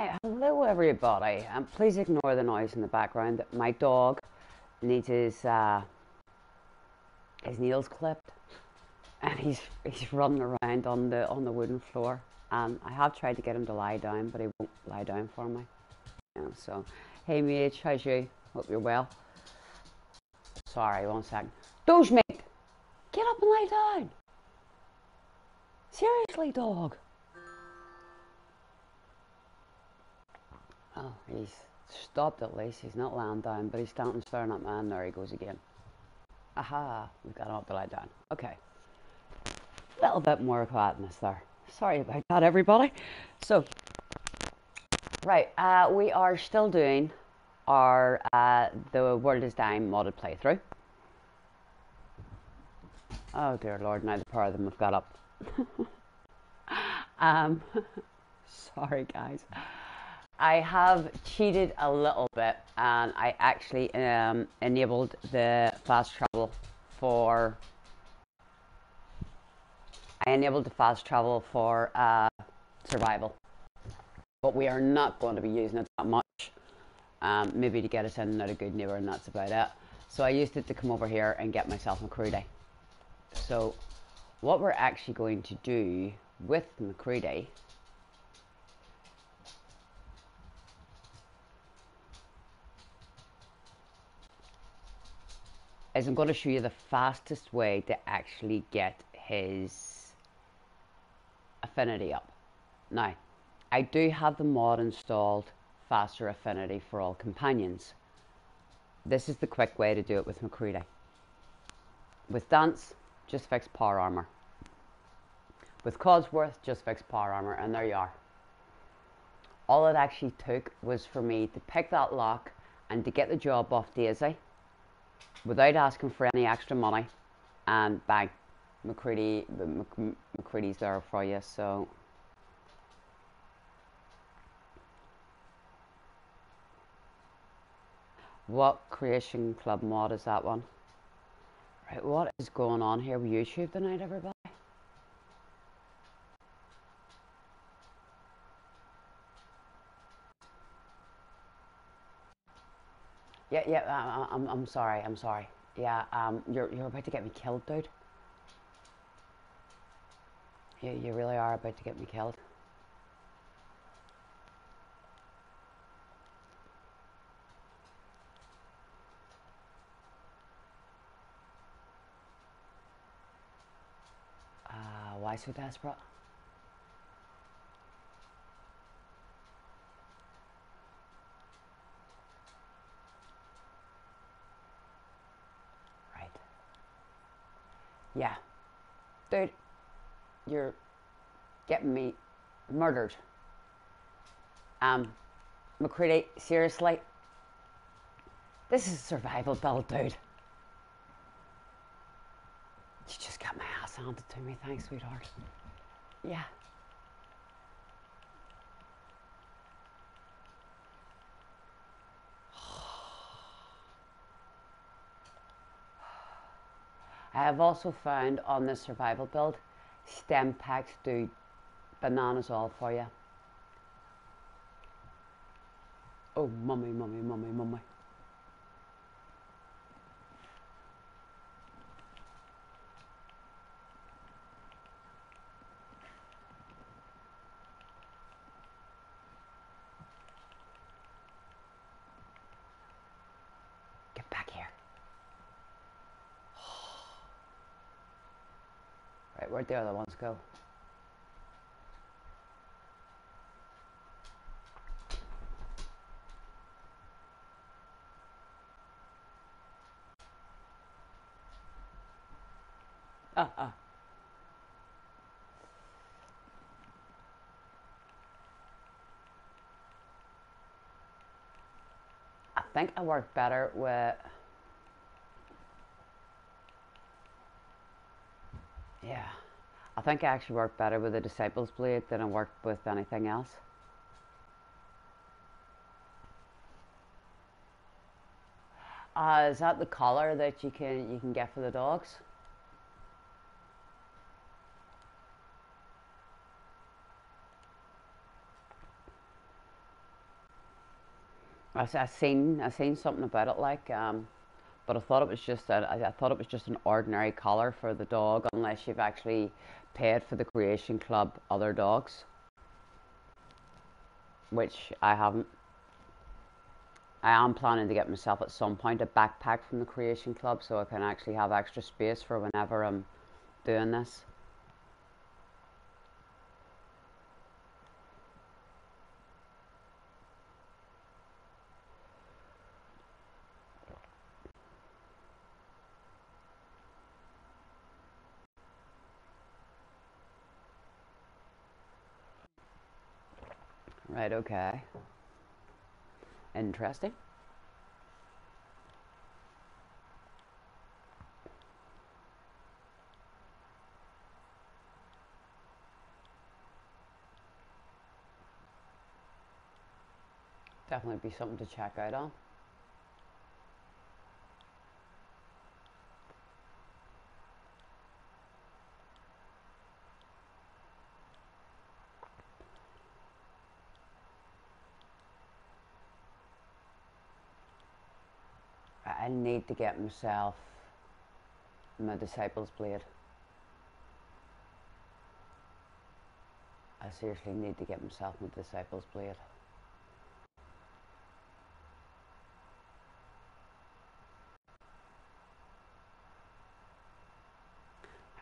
Hi, hello everybody, and please ignore the noise in the background. My dog needs his nails clipped, and he's running around on the wooden floor. I have tried to get him to lie down, but he won't lie down for me. You know, so, hey mate, how's you? Hope you're well. Sorry, one second. Doge mate, get up and lie down. Seriously, dog. Oh, he's stopped at least. He's not lying down, but he's standing staring at me, and there he goes again. Aha, we've got him up to lie down. Okay. A little bit more quietness there. Sorry about that, everybody. So, right, we are still doing our The World Is Dying modded playthrough. Oh, dear Lord, now the power of them have got up. Sorry, guys. I have cheated a little bit, and I actually enabled the fast travel for... I enabled the fast travel for survival, but we are not going to be using it that much. Maybe to get us in and out of Good Neighbor, and that's about it. So I used it to come over here and get myself MacCready. So what we're actually going to do with MacCready is I'm going to show you the fastest way to actually get his affinity up. Now, I do have the mod installed, faster affinity for all companions. This is the quick way to do it with MacCready. With Danse, just fix power armor. With Codsworth, just fix power armor, and there you are. All it actually took was for me to pick that lock and to get the job off Daisy without asking for any extra money, and bang. MacCready's there for you, so what Creation Club mod is that one? Right, what is going on here with YouTube tonight, everybody? Yeah, I'm sorry. Yeah, you're about to get me killed, dude. You really are about to get me killed. Why so desperate? Right. Yeah. Dude. You're getting me murdered. MacCready, seriously? This is a survival build, dude. You just got my ass handed to me, thanks, sweetheart. Yeah. I have also found on this survival build, stem packs do bananas all for you. Oh, mummy. Get back here. Right, where'd the other ones go? I think I work better with... Yeah, I think I actually worked better with the Disciples Blade than I worked with anything else. Is that the collar that you can get for the dogs? I seen something about it, like, but I thought it was just an ordinary collar for the dog, unless you've actually paid for the Creation Club other dogs, which I haven't. I am planning to get myself at some point a backpack from the Creation Club, so I can actually have extra space for whenever I'm doing this. Right, okay. Interesting. Definitely be something to check out on. I need to get myself my Disciple's Blade. I seriously need to get myself my Disciple's Blade.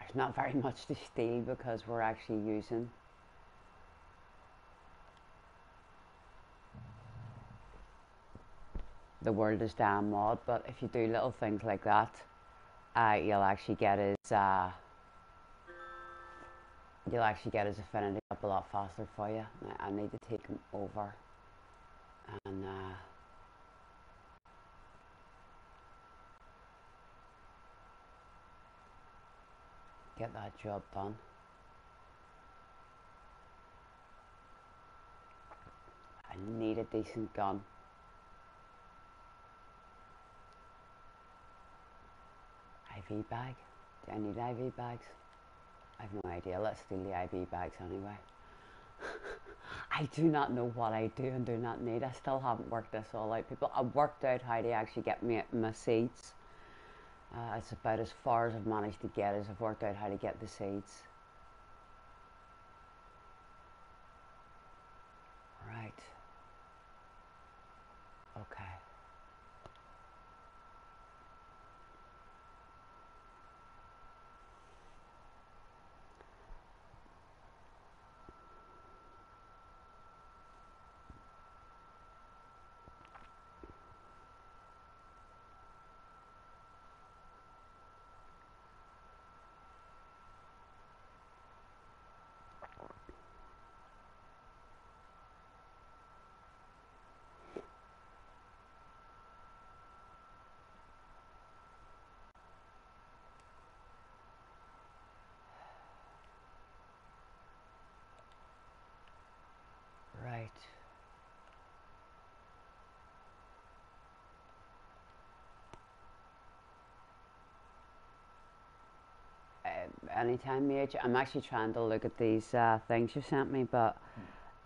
There's not very much to steal because we're actually using The World Is Dying mod, but if you do little things like that, you'll actually get his affinity up a lot faster for you. Now, I need to take him over and get that job done. I need a decent gun. IV bag? Do I need IV bags? I have no idea. Let's steal the IV bags anyway. I do not know what I do and do not need. I still haven't worked this all out, people. I worked out how to actually get my seeds. It's about as far as I've managed to get, as I've worked out how to get the seeds. Right. Okay. Anytime, Mage. I'm actually trying to look at these things you sent me, but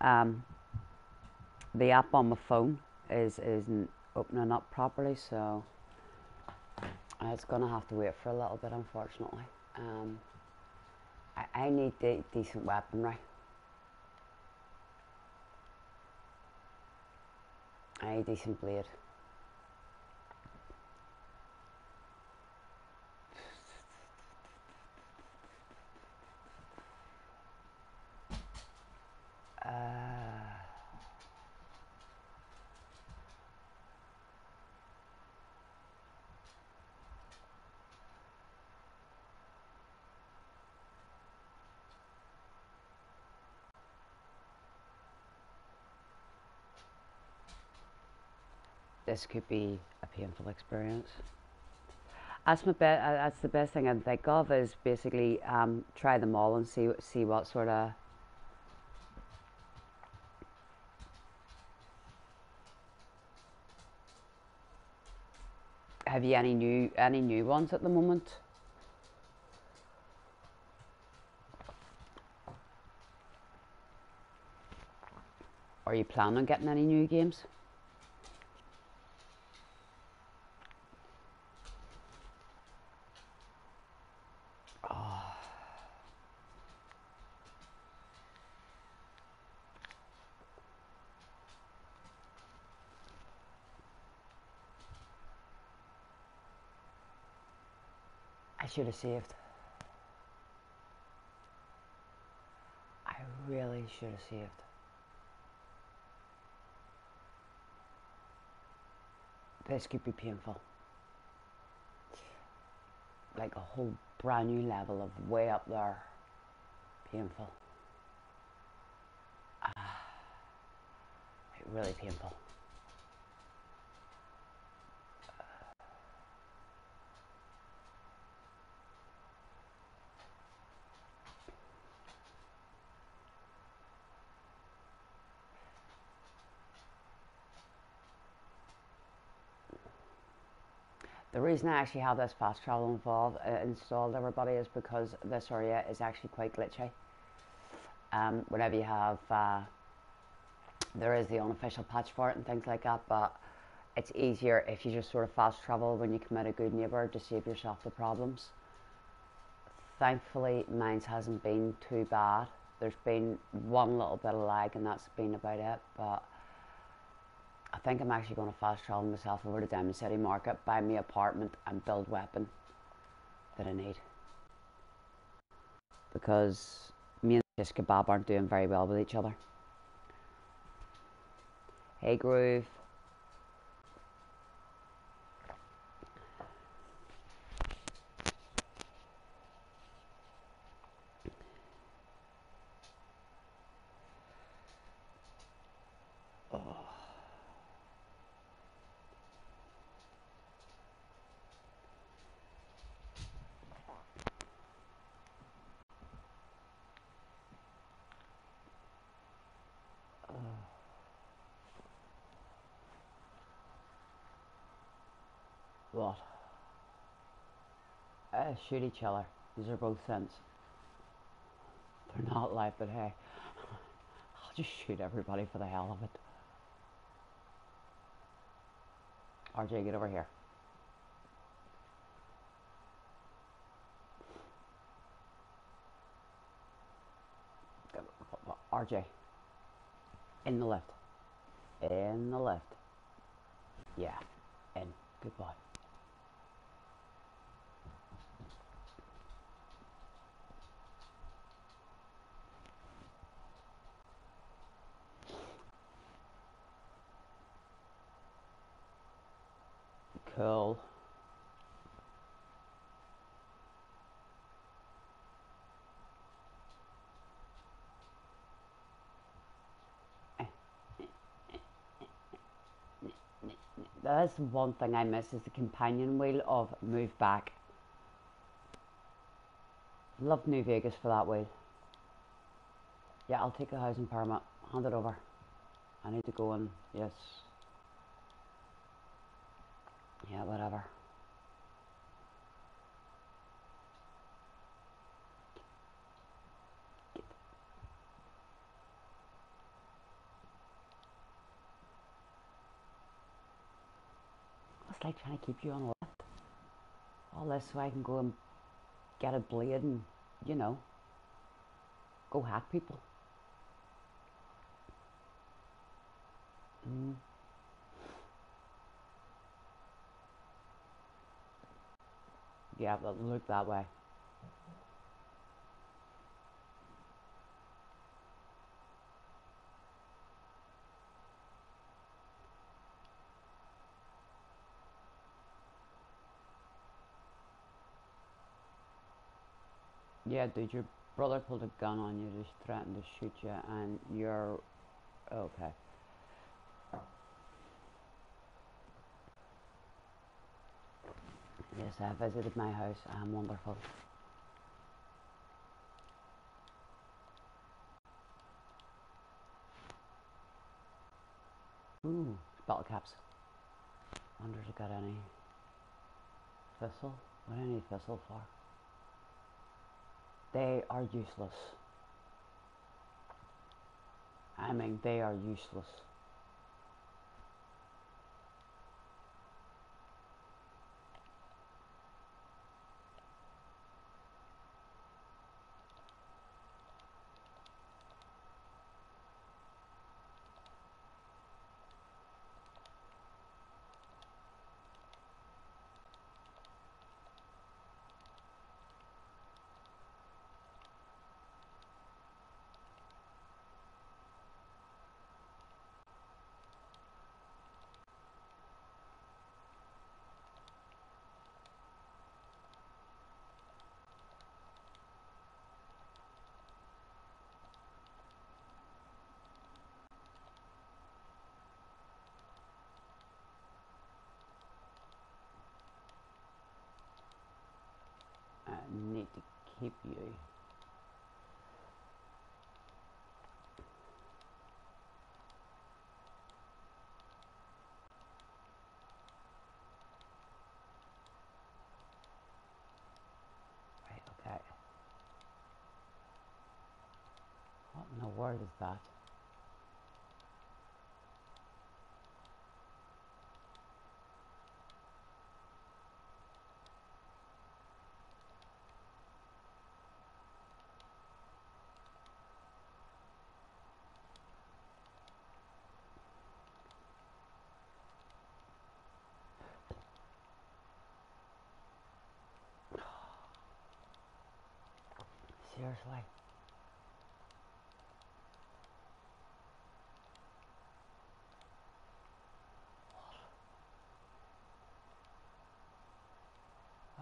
the app on my phone isn't opening up properly, so it's gonna have to wait for a little bit, unfortunately. I need decent weaponry. I need decent blade. This could be a painful experience. That's the best thing I can think of, is basically try them all and see what sort of have you any new ones at the moment? Are you planning on getting any new games? I should have saved. I really should have saved. This could be painful. Like a whole brand new level of way up there. Painful. Really painful. The reason I actually have this fast travel installed, everybody, is because this area is actually quite glitchy. Whenever you have, there is the unofficial patch for it and things like that, but it's easier if you just sort of fast travel when you commit a good neighbor to save yourself the problems. Thankfully, mine hasn't been too bad. There's been one little bit of lag and that's been about it, but I think I'm actually going to fast travel myself over to Diamond City Market, buy me an apartment and build weapon that I need. Because me and this kebab aren't doing very well with each other. Hey Groove. Oh. What? Shoot each other. These are both sense. They're not life, but hey, I'll just shoot everybody for the hell of it. RJ, get over here. RJ. In the left. In the left. Yeah. In. Goodbye. Cool. That's one thing I miss, is the companion wheel of move back. Love New Vegas for that wheel. Yeah, I'll take the housing permit. Hand it over. I need to go and... yes. Yeah, whatever. It's like trying to keep you on the left. All this so I can go and get a blade and, you know, go hack people. Mm. Yeah, but look that way. Yeah, dude, your brother pulled a gun on you, just threatened to shoot you, and you're... okay. Yes, I visited my house. I'm wonderful. Ooh, bottle caps. Wonder if I got any thistle. What do I need thistle for? They are useless. I mean, they are useless. keep you. Right, okay. What in the world is that? Seriously.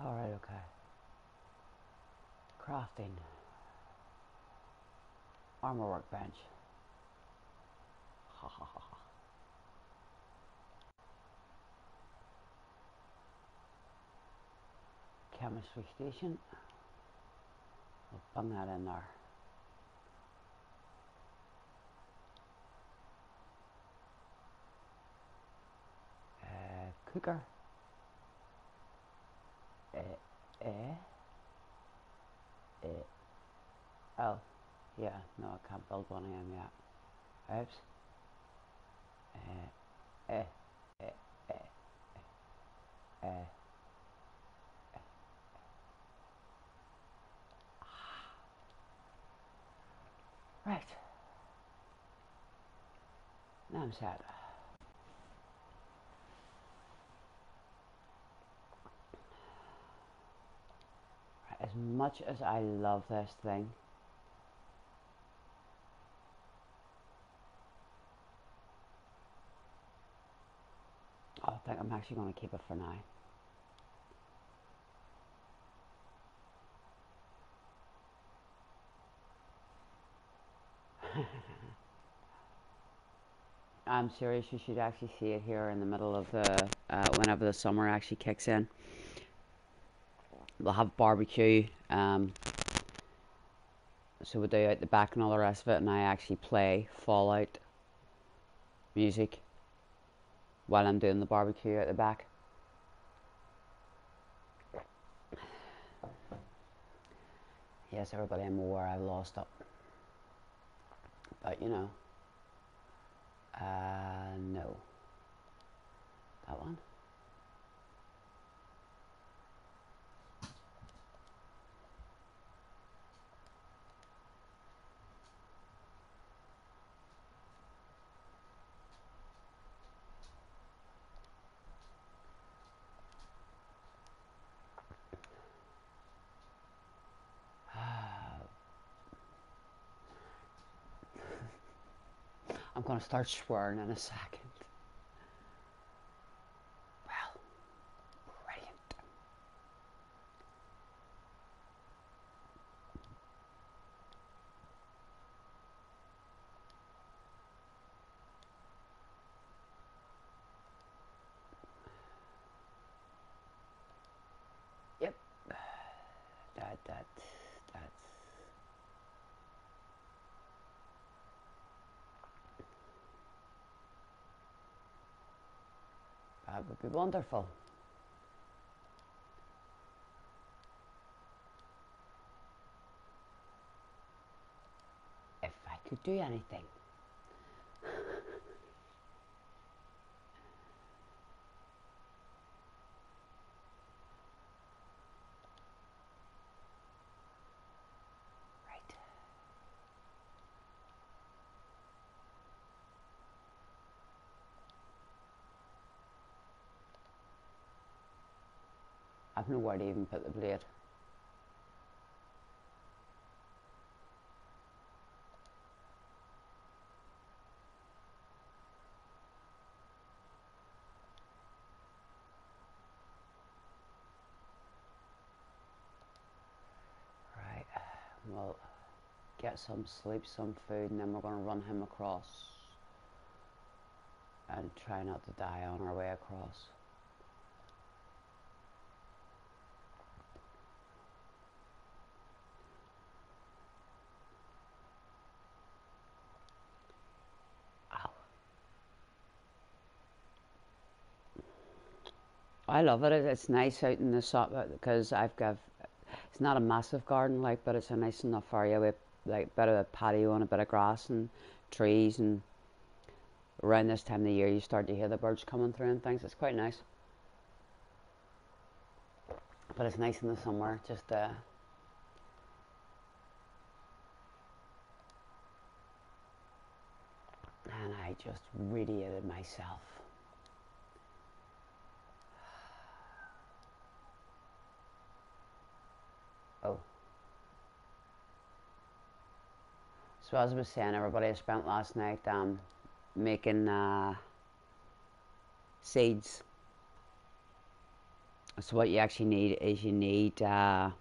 All right, okay. Crafting. Armor workbench. Ha ha ha. Chemistry station. We'll bung that in there. Cooker. Oh, yeah, no, I can't build one of them yet. Oops. Right. Now I'm sad. As much as I love this thing, I think I'm actually going to keep it for now. I'm serious, you should actually see it here in the middle of the, whenever the summer actually kicks in. We'll have barbecue, so we'll do out the back and all the rest of it, and I actually play Fallout music while I'm doing the barbecue at the back. Yes, everybody, I'm aware I lost up, but you know. No. That one? I'm gonna start swearing in a second. Well, brilliant. Yep. That's. That would be wonderful. If I could do anything. I have nowhere to even put the blade. Right, well, get some sleep, some food, and then we're going to run him across and try not to die on our way across. I love it. It's nice out in the summer because I've got, it's not a massive garden like, but it's a nice enough area with like a bit of a patio and a bit of grass and trees, and around this time of the year you start to hear the birds coming through and things. It's quite nice. But it's nice in the summer, just and I just radiated myself. Oh. So as I was saying, everybody, I spent last night making seeds. So what you actually need is you need tato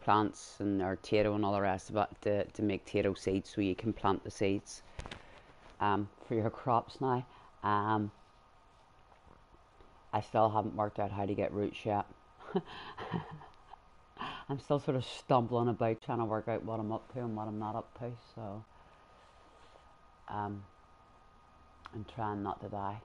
plants and or tato and all the rest of it to make tato seeds, so you can plant the seeds for your crops now. I still haven't worked out how to get roots yet. I'm still sort of stumbling about trying to work out what I'm up to and what I'm not up to, so I'm trying not to die.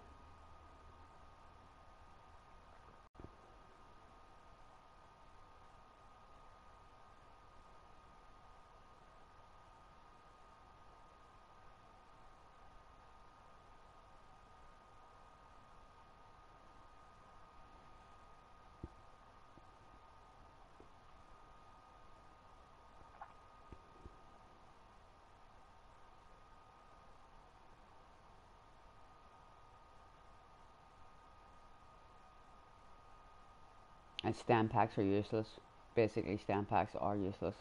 And stem packs are useless. Basically, stem packs are useless.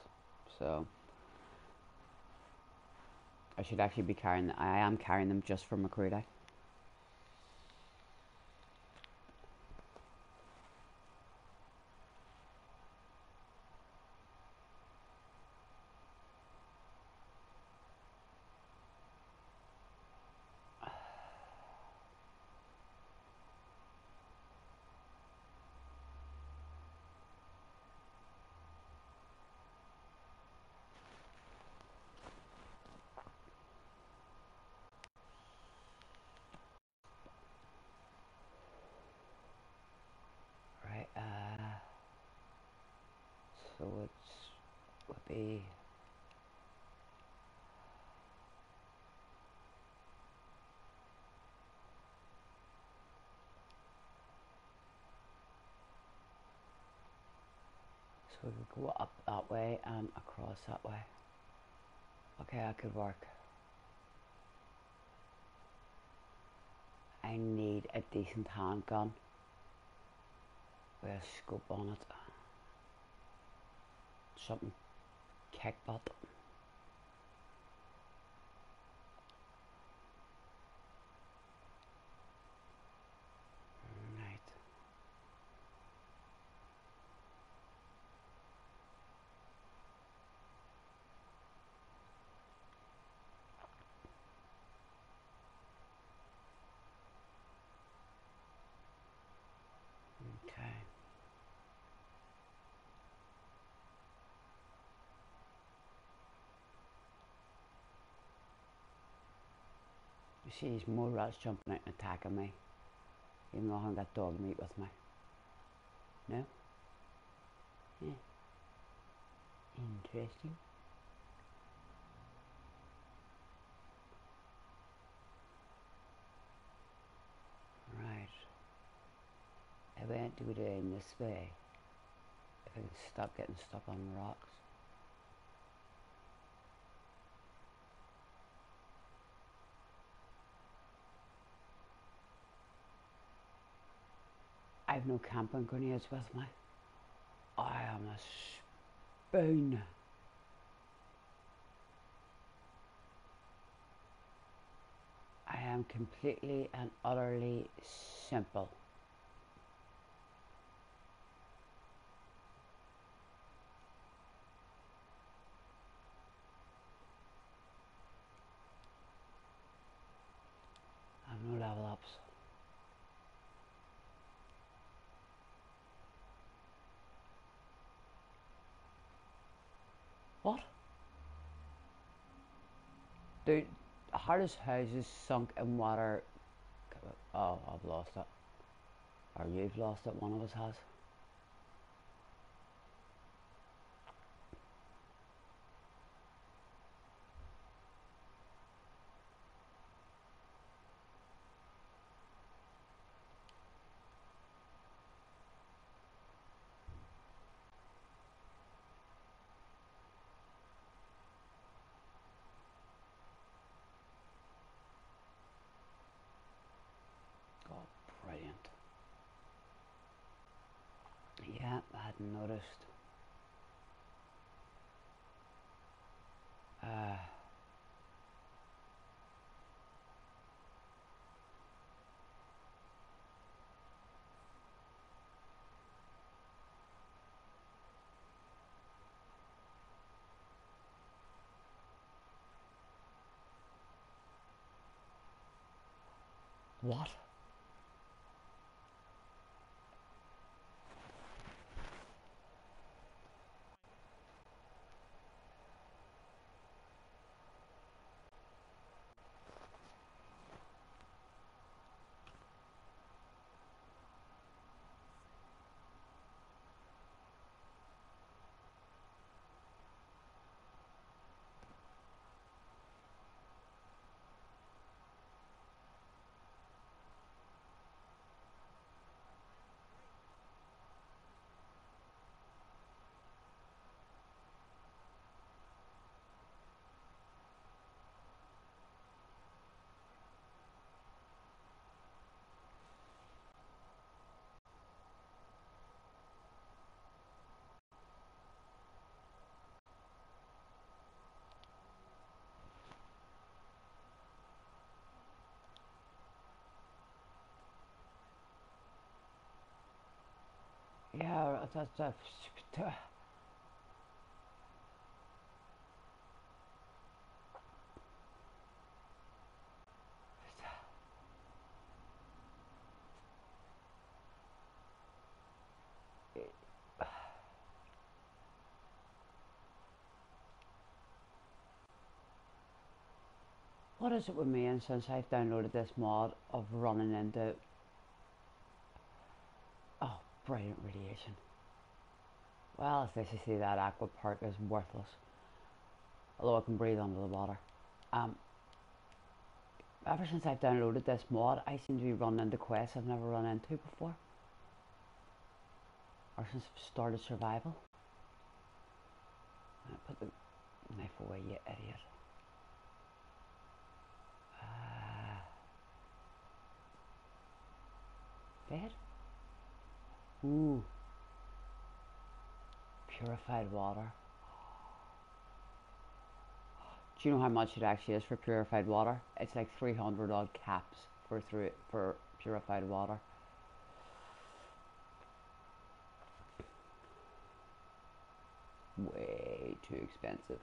So I should actually be carrying them. I am carrying them just for MacCready. So we could go up that way and across that way. Okay, that could work. I need a decent handgun with a scope on it. Something kick butt. See these more rats jumping out and attacking me, even though I haven't got dog meat with me. No? Yeah. Interesting. Right. I went to go down this way. If I can stop getting stuck on rocks. I have no camping grenades with me. I am a spoon. I am completely and utterly simple. I have no level ups. What? Dude, hardest houses sunk in water. Oh, I've lost it. Or you've lost it, one of us has. Noticed. What? Yeah, that's what is it with me, and since I've downloaded this mod, of running into brilliant radiation. Well, it's nice to see that aqua park is worthless. Although I can breathe under the water. Ever since I've downloaded this mod, I seem to be running into quests I've never run into before. Or since I've started survival. Put the knife away, you idiot. Dead? Ooh, purified water. Do you know how much it actually is for purified water? It's like 300 odd caps for purified water. Way too expensive.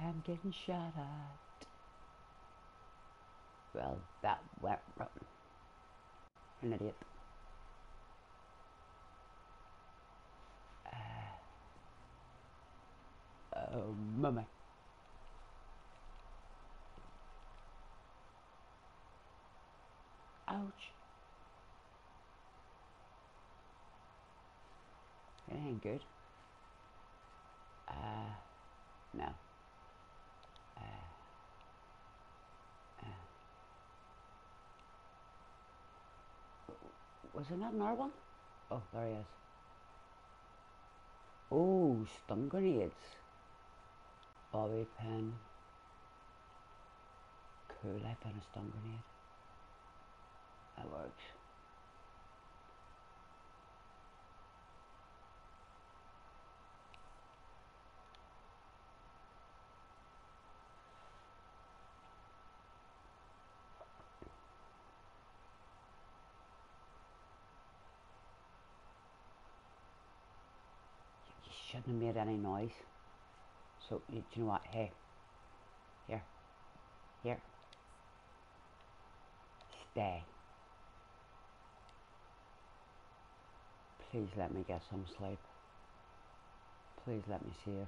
I'm getting shot at. Well, that went rotten. An idiot. Oh, mummy. Ouch. It ain't good. No. Was it not another one? Oh, there he is. Oh, stun grenades. bobby pin, cool. I found a stun grenade. That works. Shouldn't have made any noise. So do you know what? Hey, here, here, stay. Please let me get some sleep. Please let me save.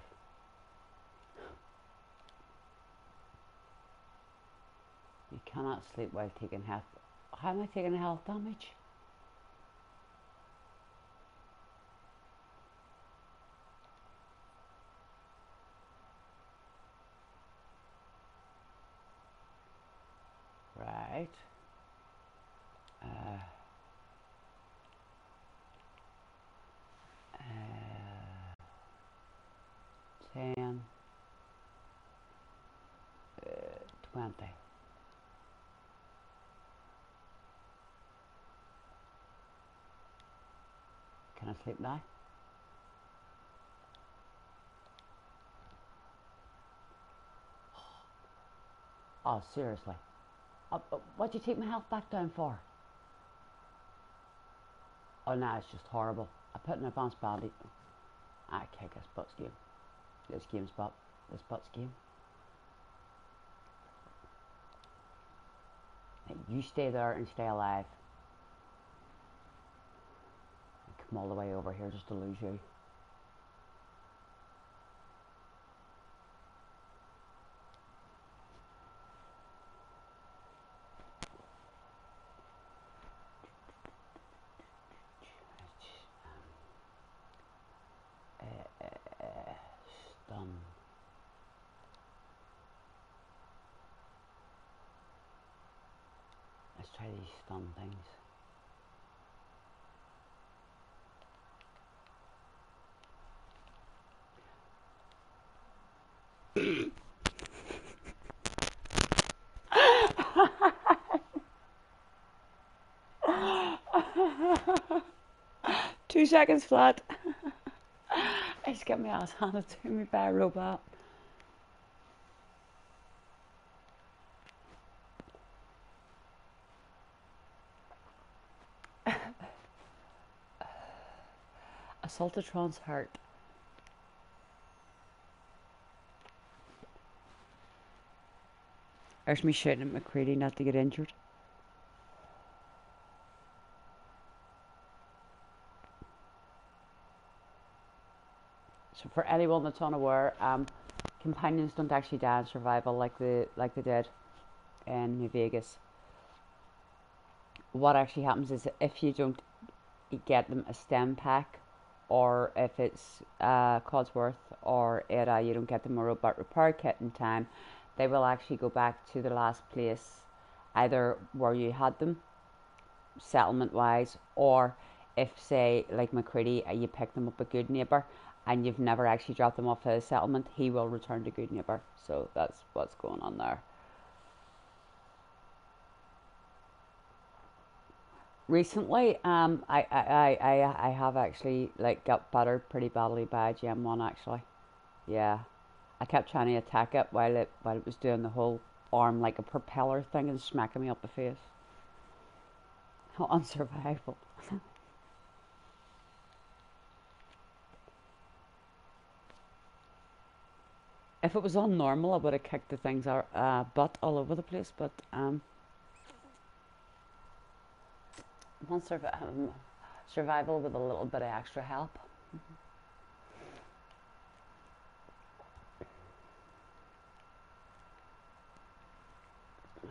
You cannot sleep while taking health. How am I taking health damage? Sleep now. Oh, seriously. What'd you take my health back down for? Oh, no, it's just horrible. I put an advanced bandage. I kick this butts game. This game's butt. This butts game. Hey, you stay there and stay alive. All the way over here just to lose you. Stun. Let's try these stun things. Seconds flat. He's got my ass handed to me by a robot. Assaultatron's heart. There's me shouting at MacCready not to get injured. For anyone that's unaware, companions don't actually die in survival like they did in New Vegas. What actually happens is if you don't get them a stem pack, or if it's Codsworth or Ada, you don't get them a robot repair kit in time, they will actually go back to the last place, either where you had them, settlement wise, or if, say, like MacCready, you pick them up a Good Neighbor, and you've never actually dropped them off at a settlement, he will return to Good Neighbor. So that's what's going on there. Recently, I have actually like got battered pretty badly by a GM1 actually. Yeah, I kept trying to attack it while it was doing the whole arm like a propeller thing and smacking me up the face. How unsurvivable. If it was on normal, I would have kicked the thing's butt all over the place, but survival with a little bit of extra help. Mm-hmm.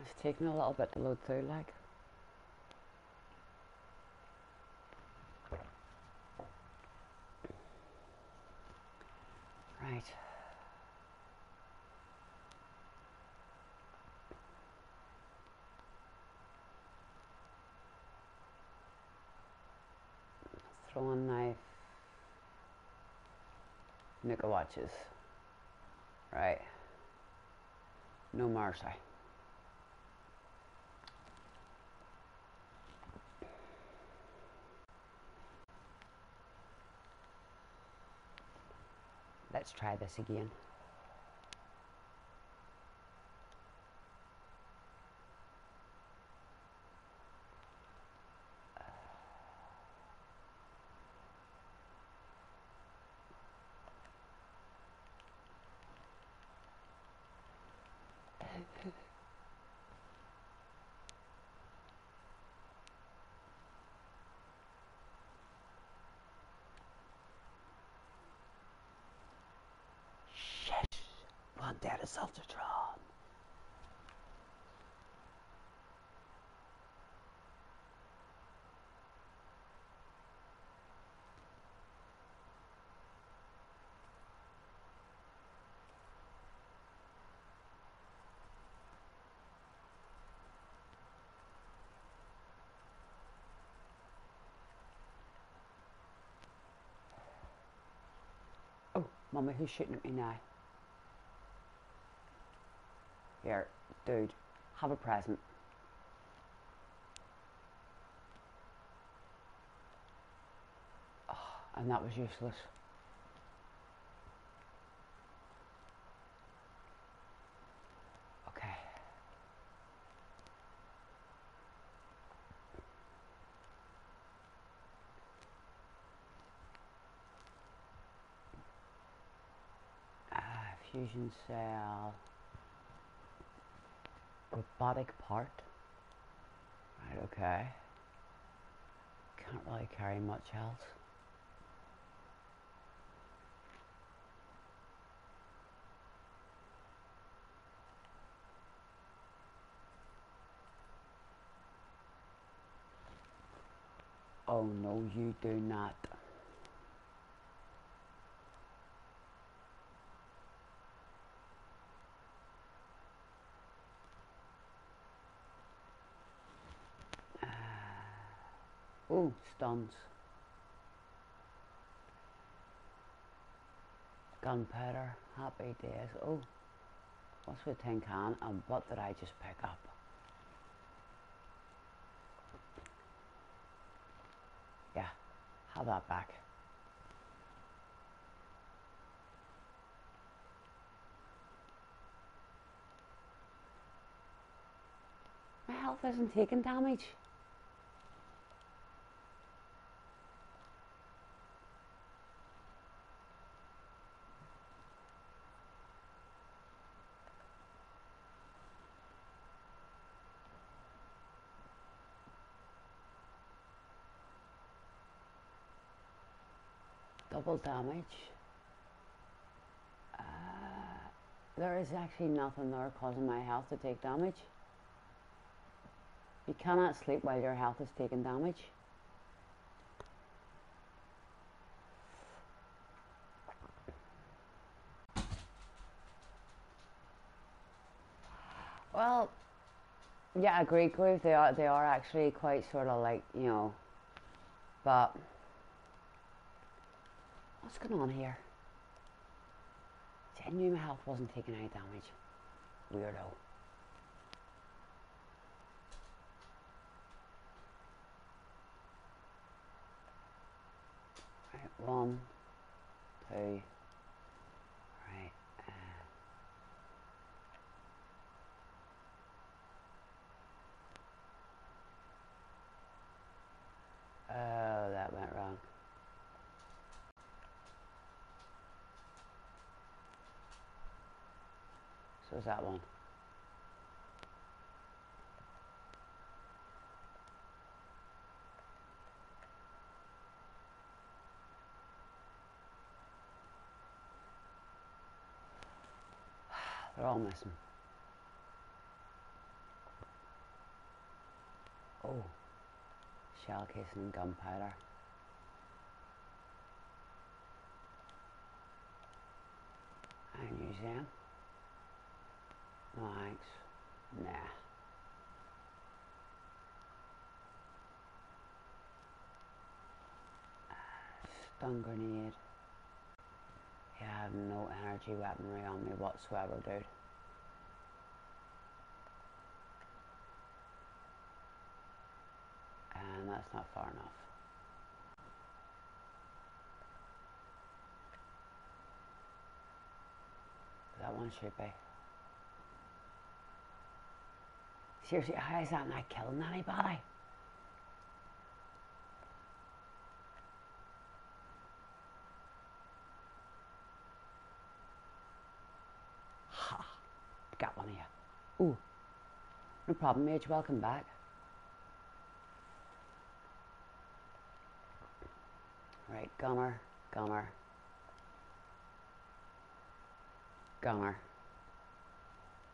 It's taking a little bit to load through, like. Right. Throwing knife, Nuka watches. Right. No mercy. Let's try this again. That is Ultratron. Oh, Mama, who's shooting at me now? Here, dude, have a present. Oh, and that was useless. Okay. Fusion cell. Robotic part. Right, okay. Can't really carry much else. Oh no, you do not. Oh, stuns. Gunpowder, happy days. Oh, what's with tin can and what did I just pick up? Yeah, have that back. My health isn't taking damage. Damage. There is actually nothing there causing my health to take damage. You cannot sleep while your health is taking damage. Well, yeah, I agree, Groove. They are actually quite sort of like, you know, but. What's going on here? See, I knew my health wasn't taking any damage. Weirdo. Right, 1, 2. Right. Oh, that went wrong. So is that one. They're all missing. Oh, shell casing and gunpowder. And use them. No thanks. Nah. Stun grenade. Yeah, I have no energy weaponry on me whatsoever, dude. And that's not far enough. That one should be. Seriously, how is that not killing anybody? Ha! Got one of you. Ooh. No problem, Mage. Welcome back. Right, Gunner, Gunner. Gunner.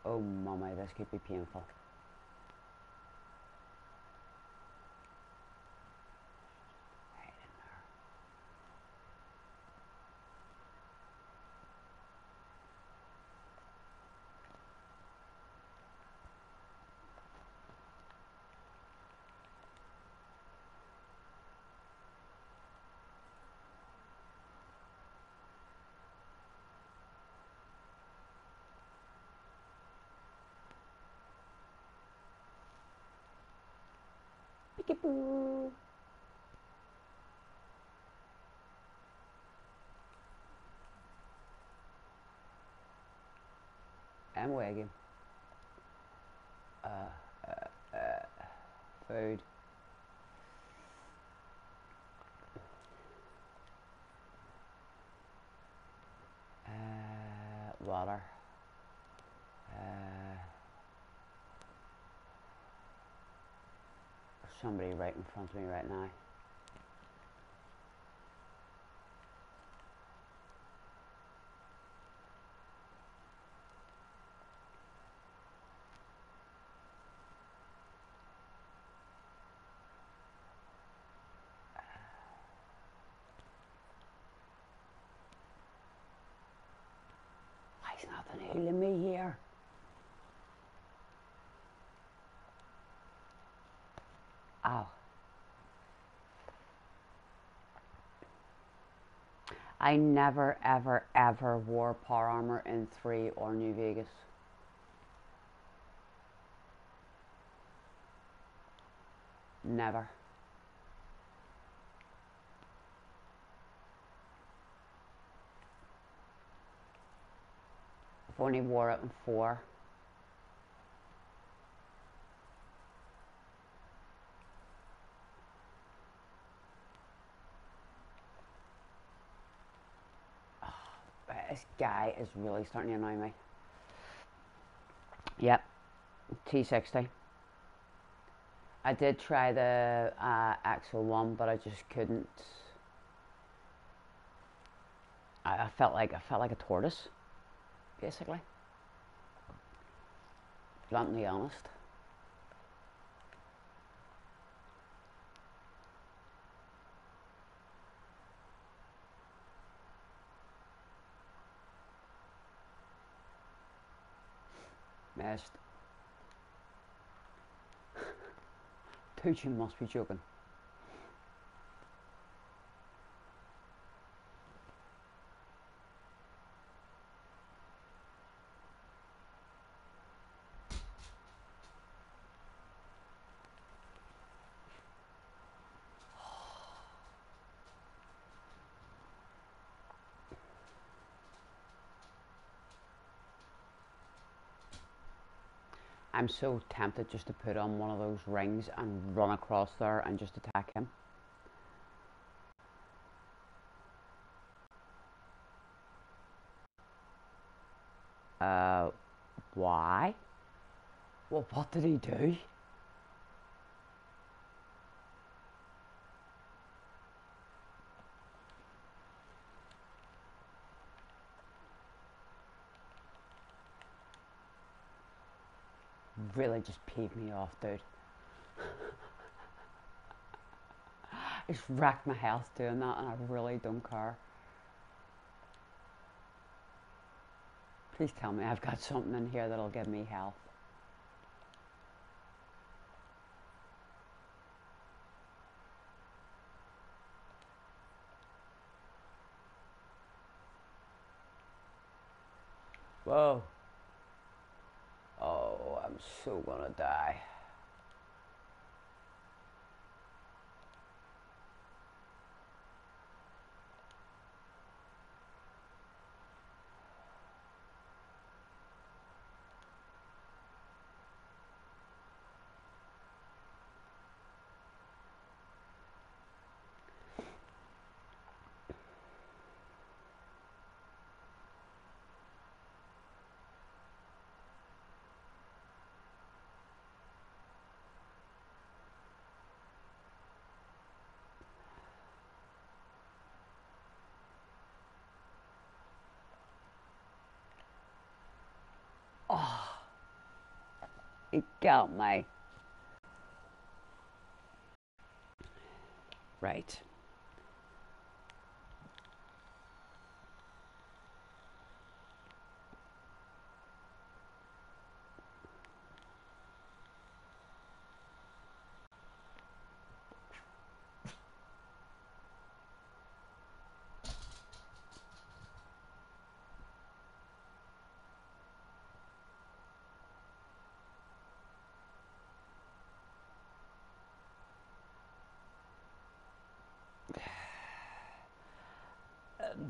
Oh, mama, this could be painful. Right in there. Peekaboo. I'm wagging. Food. Water. Somebody right in front of me right now. Why is nothing healing me here? Ow. I never, ever, ever wore power armor in 3 or New Vegas. Never. I've only wore it in 4. This guy is really starting to annoy me. Yep, T60. I did try the Axel one, but I just couldn't. I felt like a tortoise, basically. Bluntly honest. Missed. Dude, you must be joking. I'm so tempted just to put on one of those rings and run across there and just attack him. Why? Well, what did he do? Really just peeved me off, dude. It's racked my health doing that, and I really don't care. Please tell me I've got something in here that'll give me health. Whoa. Oh, I'm so gonna die. It got my right.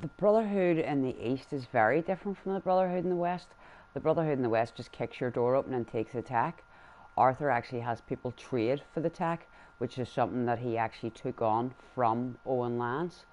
The Brotherhood in the East is very different from the Brotherhood in the West. The Brotherhood in the West just kicks your door open and takes the tack. Arthur actually has people trade for the tack, which is something that he actually took on from Owen Lance.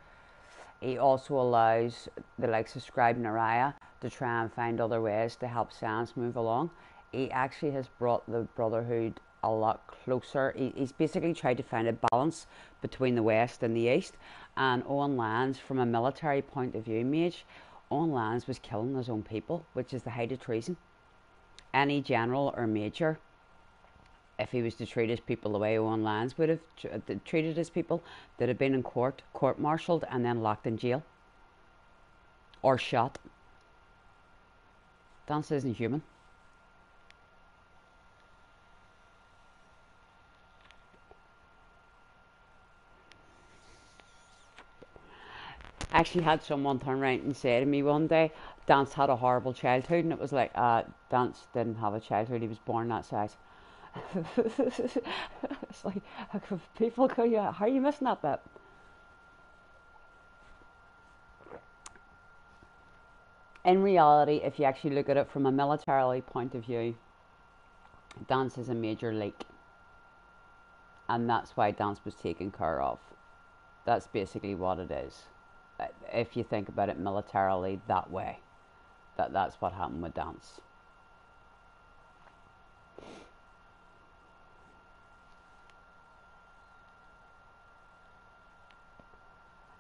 He also allows the likes of Scribe Naraya to try and find other ways to help science move along. He actually has brought the Brotherhood a lot closer. He's basically tried to find a balance between the West and the East. And Owen Lance, from a military point of view, Mage, Owen Lance was killing his own people, which is the height of treason. Any general or major, if he was to treat his people the way Owen Lance would have treated his people, they'd have been in court, court-martialed, and then locked in jail. Or shot. Danse isn't human. I actually had someone turn around and say to me one day, Danse had a horrible childhood, and it was like, Danse didn't have a childhood, he was born that size. It's like, people go, yeah, how are you missing that bit? In reality, if you actually look at it from a military point of view, Danse is a major leak. And that's why Danse was taken care of. That's basically what it is. If you think about it militarily that way, that's what happened with Danse.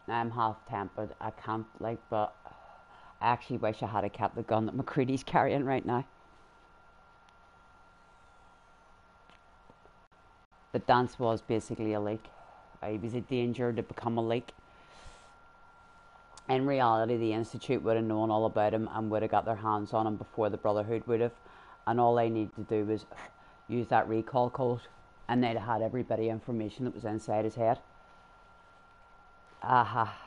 Now I'm half-tempered, I can't, like, but I actually wish I had kept the gun that MacCready's carrying right now. But Danse was basically a leak. He was a danger to become a leak. In reality, the Institute would have known all about him and would have got their hands on him before the Brotherhood would have. And all they needed to do was use that recall code, and they'd have had every bit of information that was inside his head. Aha.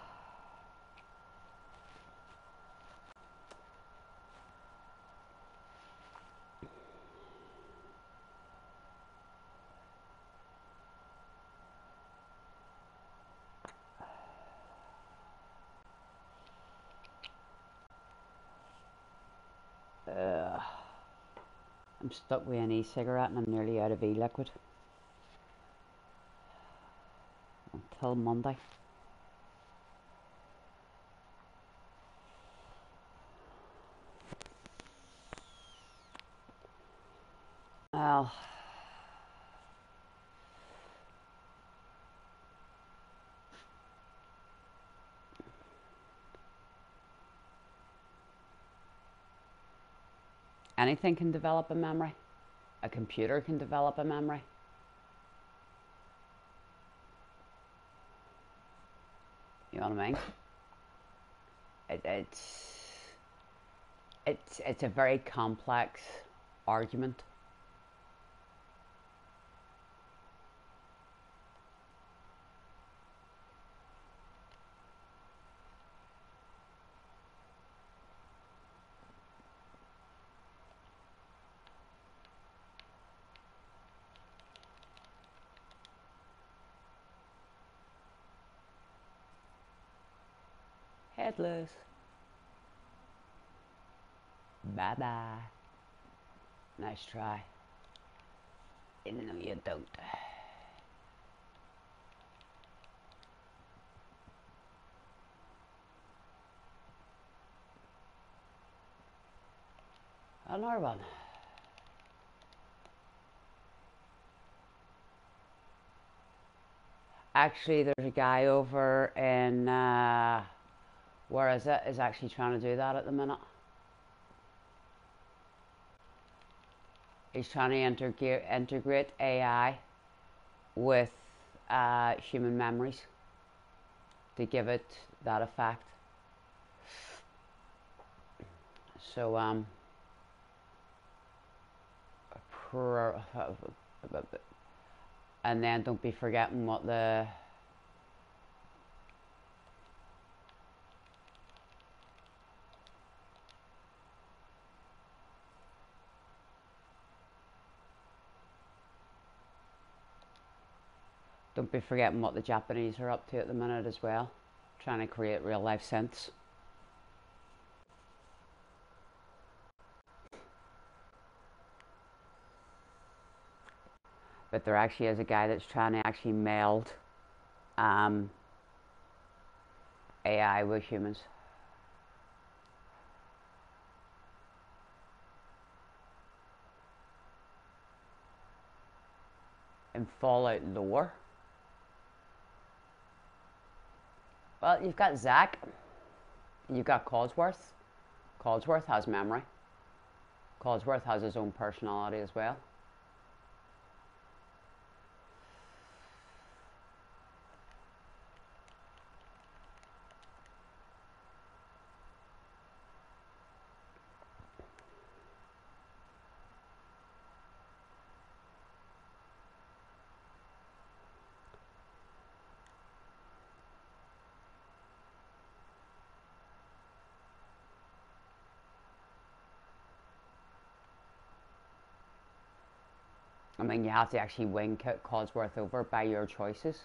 I'm stuck with an e-cigarette and I'm nearly out of e-liquid. Until Monday. Well. Anything can develop a memory. A computer can develop a memory. You know what I mean? It's a very complex argument. Atlas. Bye-bye. Nice try. And no, you don't. Another one. Actually, there's a guy over in, where is it? Is actually trying to do that at the minute. He's trying to integrate AI with human memories to give it that effect. So, and then don't be forgetting what the Japanese are up to at the minute as well, trying to create real life synths. But there actually is a guy that's trying to actually meld AI with humans. In Fallout lore. Well, you've got Zack. You've got Codsworth. Codsworth has memory. Codsworth has his own personality as well. I mean, you have to actually win Codsworth over by your choices.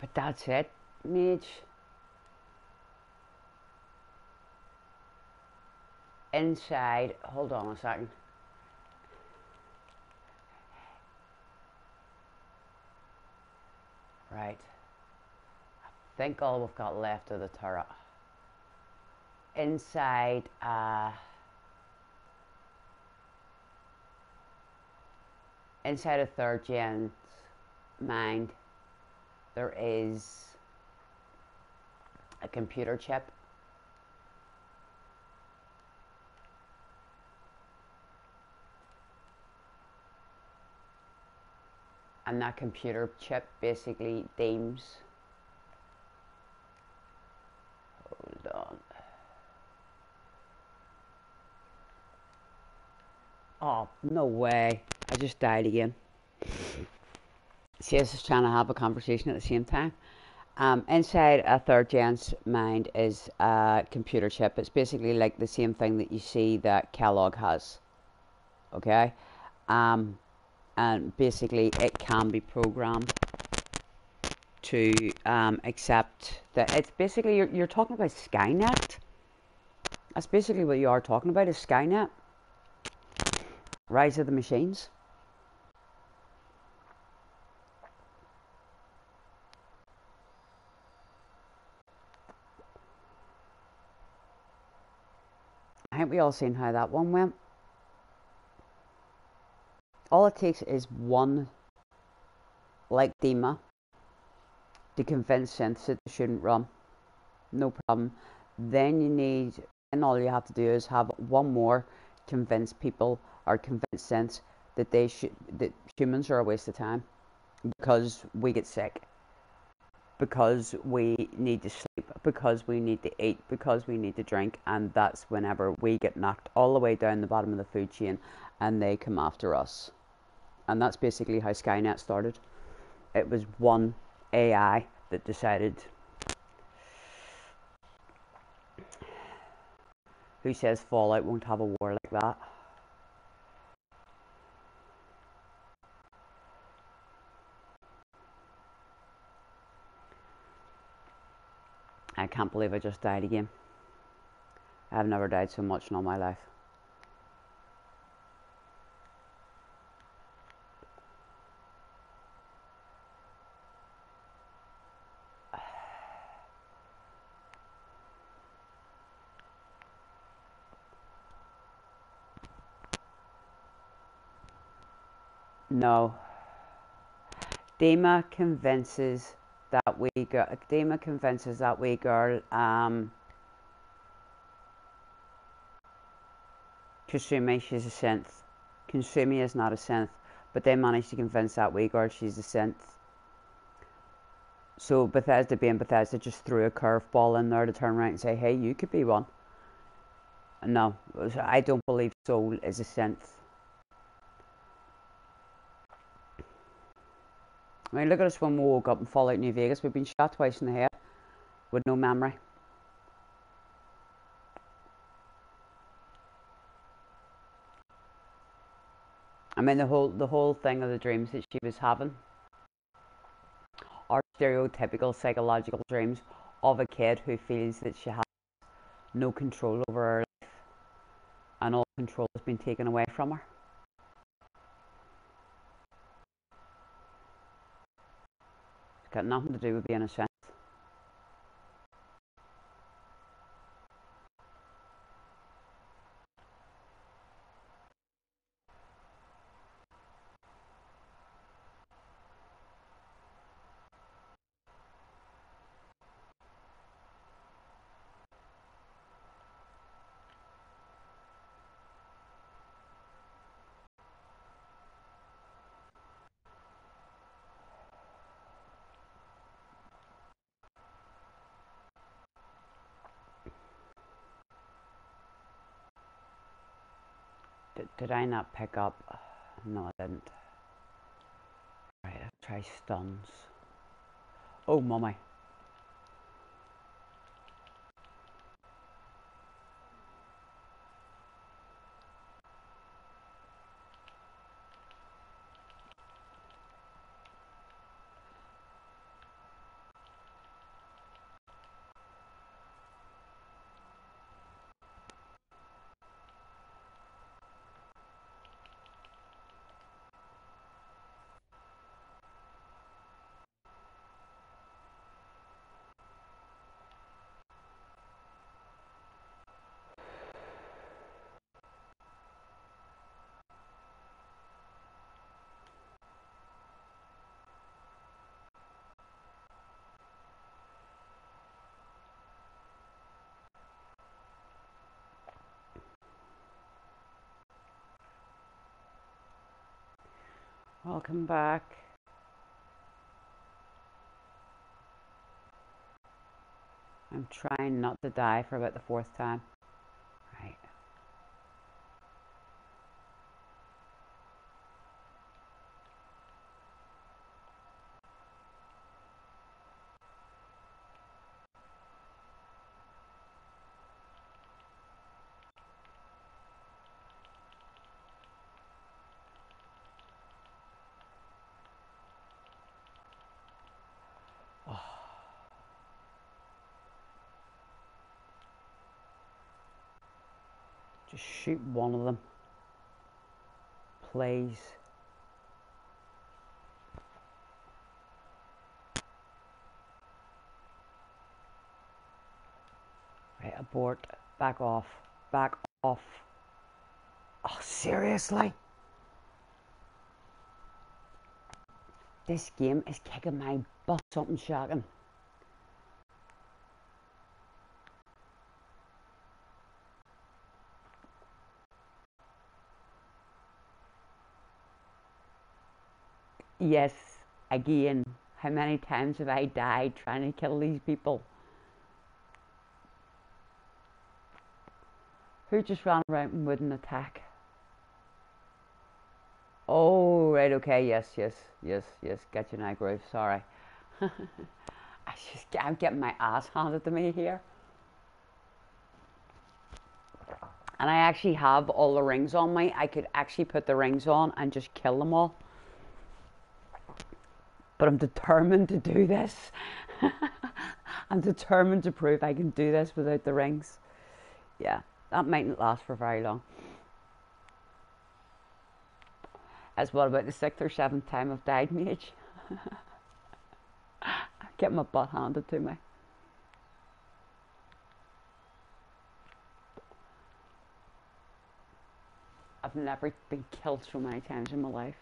But that's it, Mage. Inside, hold on a second. Right, I think all we've got left of the turret. Inside, inside a third gen's mind, there is a computer chip. And that computer chip basically deems. Hold on. Oh, no way. I just died again. See, this is trying to have a conversation at the same time. Inside a third gen's mind is a computer chip. It's basically like the same thing that you see that Kellogg has. Okay? And basically it can be programmed to accept that it's basically, you're talking about Skynet. That's basically what you are talking about, is Skynet. Rise of the Machines. I think we all seen how that one went. All it takes is one, like DiMA, to convince synths that they shouldn't run. No problem. Then you need, and all you have to do is have one more convince people or convince synths that they should, that humans are a waste of time because we get sick, because we need to sleep, because we need to eat, because we need to drink, and that's whenever we get knocked all the way down the bottom of the food chain, and they come after us. And that's basically how Skynet started. It was one AI that decided Who says Fallout won't have a war like that? I can't believe I just died again. I have never died so much in all my life. No. DiMA convinces that wee girl, Consumi, she's a synth. Consumi is not a synth, but they managed to convince that wee girl she's a synth. So Bethesda, being Bethesda, just threw a curveball in there to turn around and say, hey, you could be one. No, I don't believe Soul is a synth. I mean, look at us when we woke up in Fallout New Vegas. We've been shot twice in the head with no memory. I mean, the whole thing of the dreams that she was having are stereotypical psychological dreams of a kid who feels that she has no control over her life and all control has been taken away from her. Got nothing to do with being a synth. Did I not pick up? No, I didn't. Alright, I'll try stuns. Oh, mummy. Welcome back. I'm trying not to die for about the fourth time. Right. Just shoot one of them, please. Right, abort. Back off. Back off. Oh, seriously? This game is kicking my butt. Something shocking. Yes, again, how many times have I died trying to kill these people? Who just ran around and wouldn't attack? Oh, right, okay, yes, got you now, Groove, sorry. I'm getting my ass handed to me here. and I actually have all the rings on me. I could actually put the rings on and just kill them all. But I'm determined to do this. I'm determined to prove I can do this without the rings. Yeah, that mightn't last for very long. That's what about the 6th or 7th time I've died, mage. I get my butt handed to me. I've never been killed so many times in my life.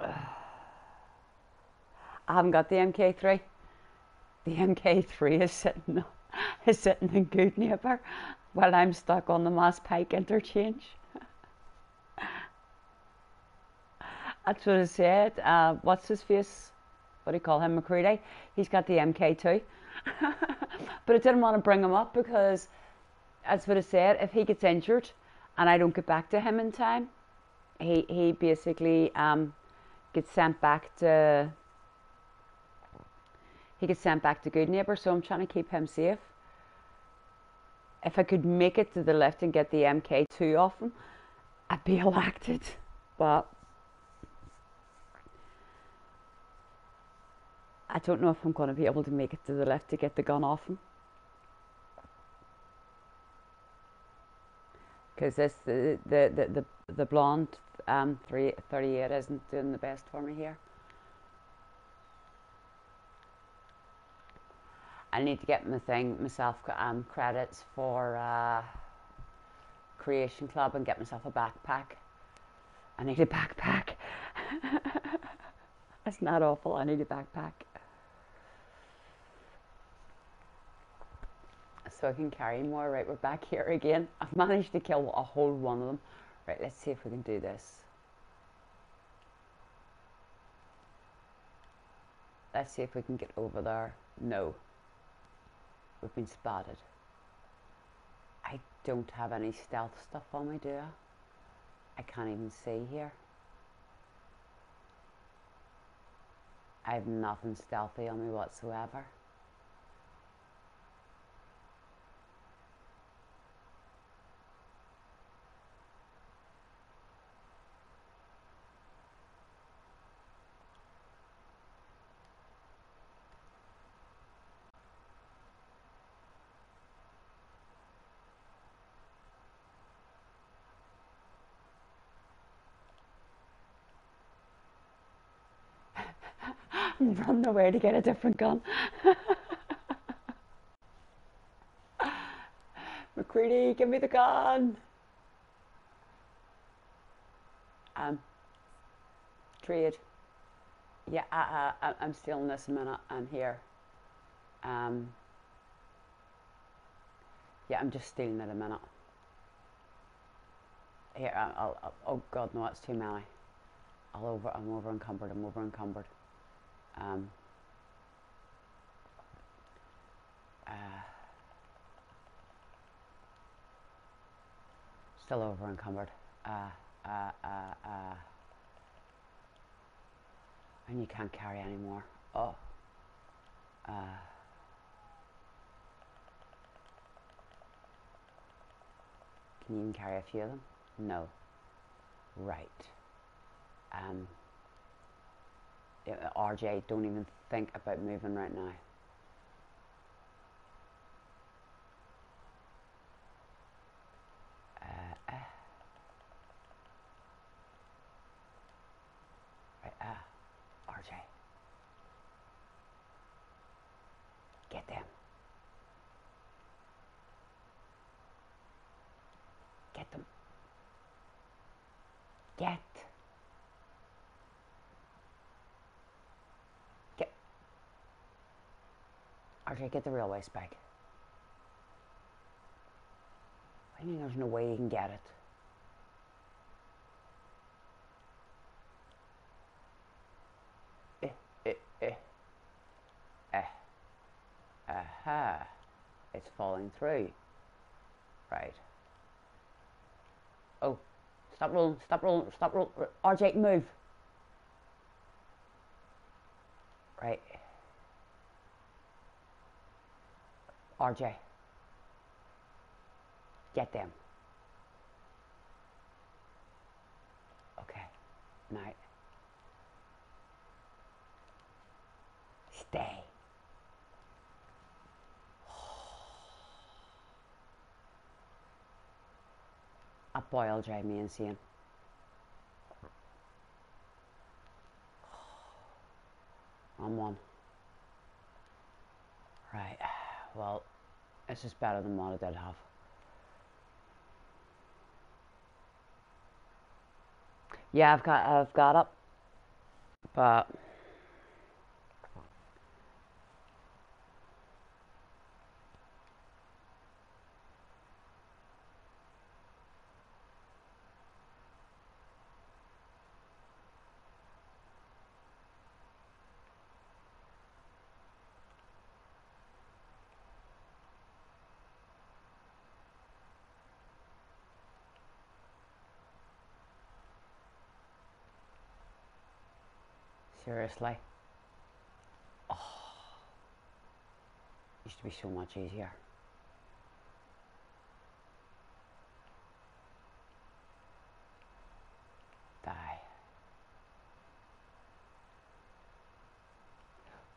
I haven't got the MK3. The MK3 is sitting in Good Neighbor while I'm stuck on the Mass Pike interchange. That's what I said. What's his face? What do you call him? MacCready. He's got the MK2. But I didn't want to bring him up because, that's what I said, if he gets injured and I don't get back to him in time, he basically gets sent back to... He gets sent back to Good Neighbor, so I'm trying to keep him safe. If I could make it to the lift and get the MK2 off him, I'd be elected. But I don't know if I'm going to be able to make it to the lift to get the gun off him. Because the blonde 38 isn't doing the best for me here. I need to get myself credits for Creation Club and get myself a backpack. I need a backpack. That's not awful. I need a backpack. So I can carry more. Right, we're back here again. I've managed to kill a whole one of them. Right, let's see if we can do this. Let's see if we can get over there. No. We've been spotted. I don't have any stealth stuff on me, do I? I can't even see here. I have nothing stealthy on me whatsoever. I'm running away to get a different gun. MacCready, give me the gun. Trade. Yeah, I'm stealing this a minute. I'm here. Yeah, I'm just stealing it a minute. Here, I'll oh God, no, that's too many. I'm over encumbered. I'm over encumbered. Still over encumbered. And you can't carry anymore. Oh. Can you even carry a few of them? No. Right. RJ, don't even think about moving right now. RJ. Get them. Get them. Okay, get the real waste bag. I mean, there's no way you can get it. Aha. It's falling through. Right. Oh. Stop rolling, stop rolling, stop rolling. RJ, move. Right. RJ. Get them. Okay. Night. Stay. Up boy LJ, me and see him. I'm one. Right. Well, this is better than what I did have. Yeah, I've got up, but seriously, oh, used to be so much easier. Die.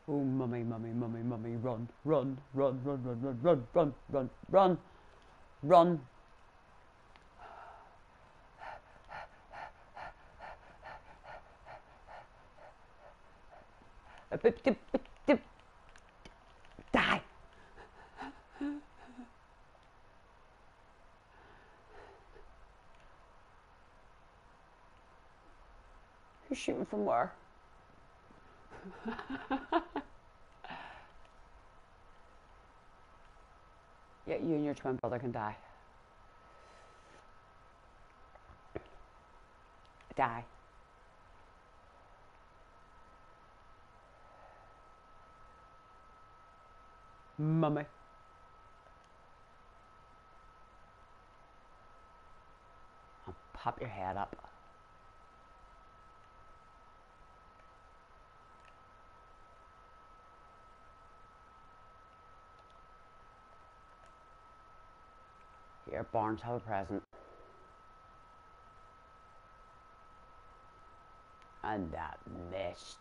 Oh, mummy, mummy, mummy, mummy, run, run, run, run, run, run, run, run, run, run, run. Die. Who's shooting from where? Yeah, you and your twin brother can die. Die. Mummy. I'll pop your head up. Here, Barnes, have a present. And that missed.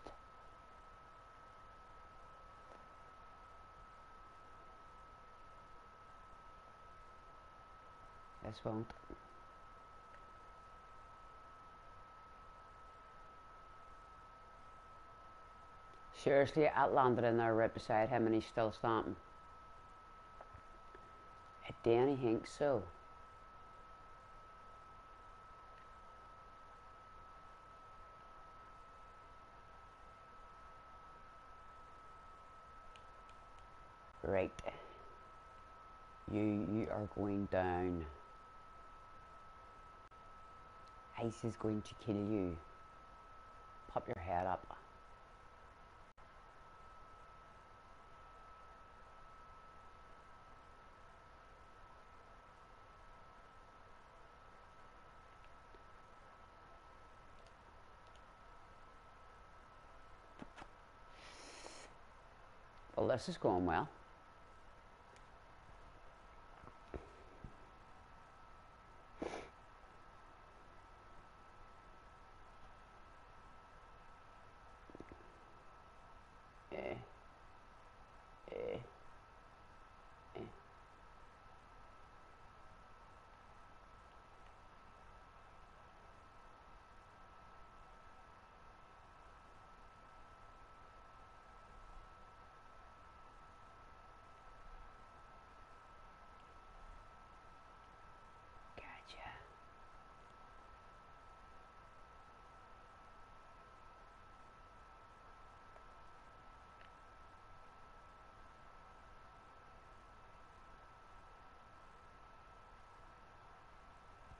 This won't. Seriously, I landed in there right beside him and he's still stamping. It Danny Hinks so. Right. You are going down. Ice is going to kill you. Pop your head up. Well, this is going well.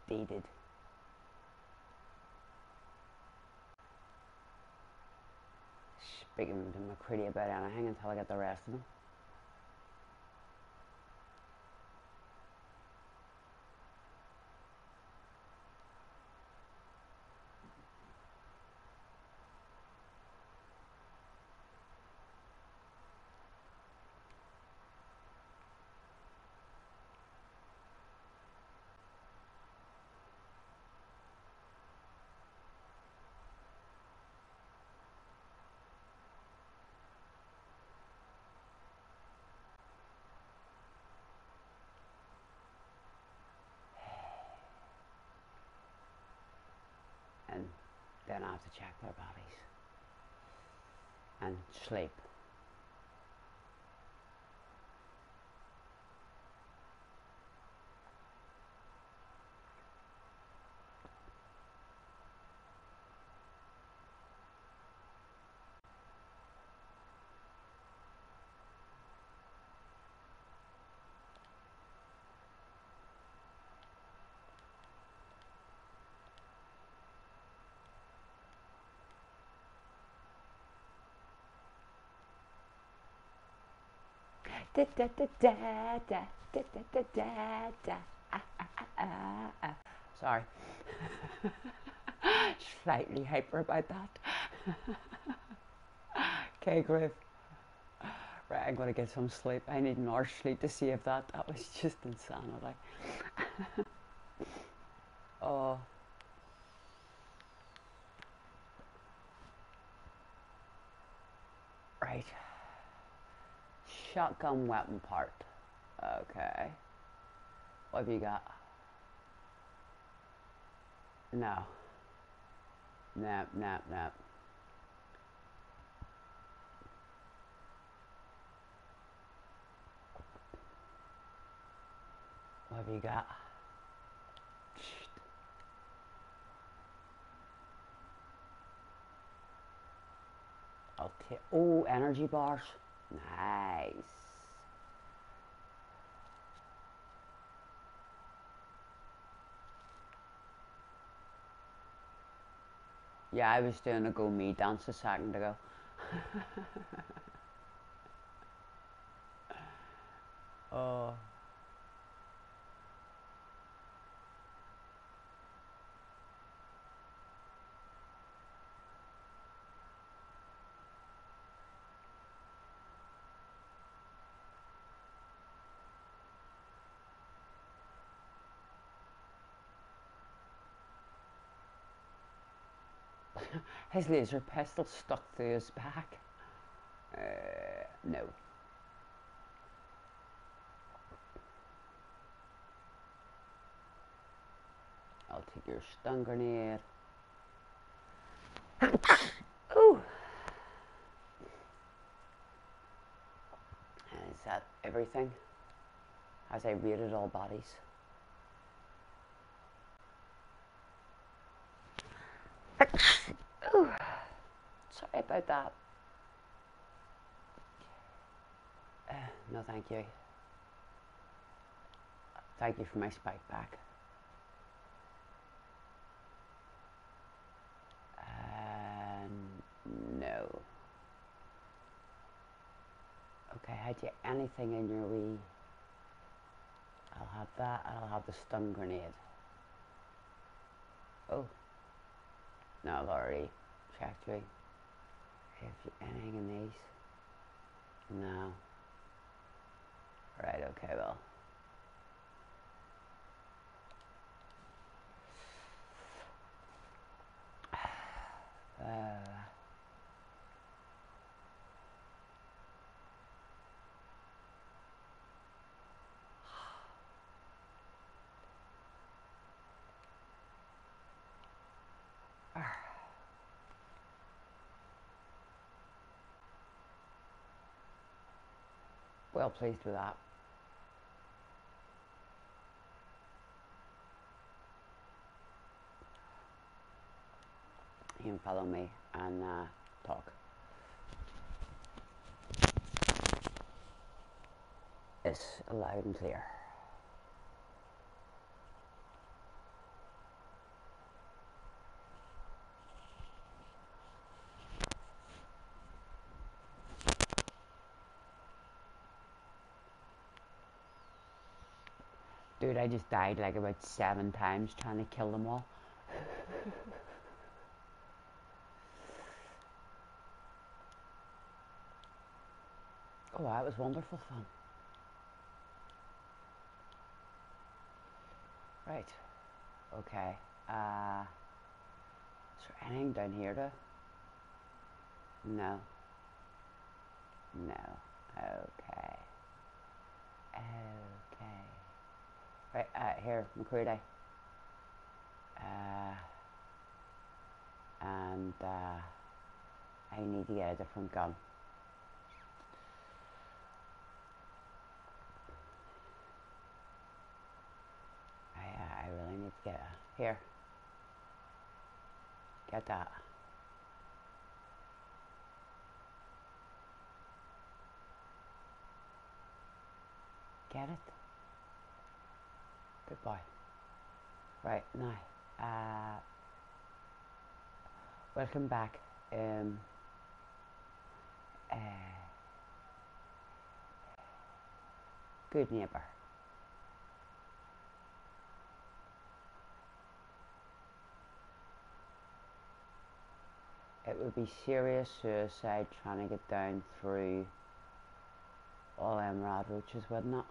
Needed. Speaking to MacCready about anything until I get the rest of them. then I have to check their bodies and sleep. Da da da da da da da da da. Sorry, slightly hyper about that. Okay, Griff. Right, I'm gonna get some sleep. I need more sleep to save that. That was just insanity. Oh. Right. Shotgun weapon part. Okay. What have you got? No. Nap, nap, nap. What have you got? I'll take. Oh, energy bars. Nice. Yeah, I was doing a Go Me dance a second ago. Oh. His laser pistol stuck through his back. No. I'll take your stun grenade. Ooh. And is that everything? As I raided all bodies. Ooh, sorry about that. No, thank you. Thank you for my spike back. No. Okay, had you anything in your wee? I'll have that. I'll have the stun grenade. Oh. No, I've already checked you. Have anything in these? No. Right, okay, well. Well pleased with that. You can follow me and talk. It's loud and clear. Dude, I just died like about 7 times trying to kill them all. Oh, that was wonderful fun. Right. Okay. Is there anything down here though? No. No. Okay. Okay. Right, here, MacCready. and I need to get a different gun. I really need to get a, here, get that. Get it? Good boy. Right, now, welcome back. Good Neighbor. It would be serious suicide trying to get down through all them rad roaches, wouldn't it?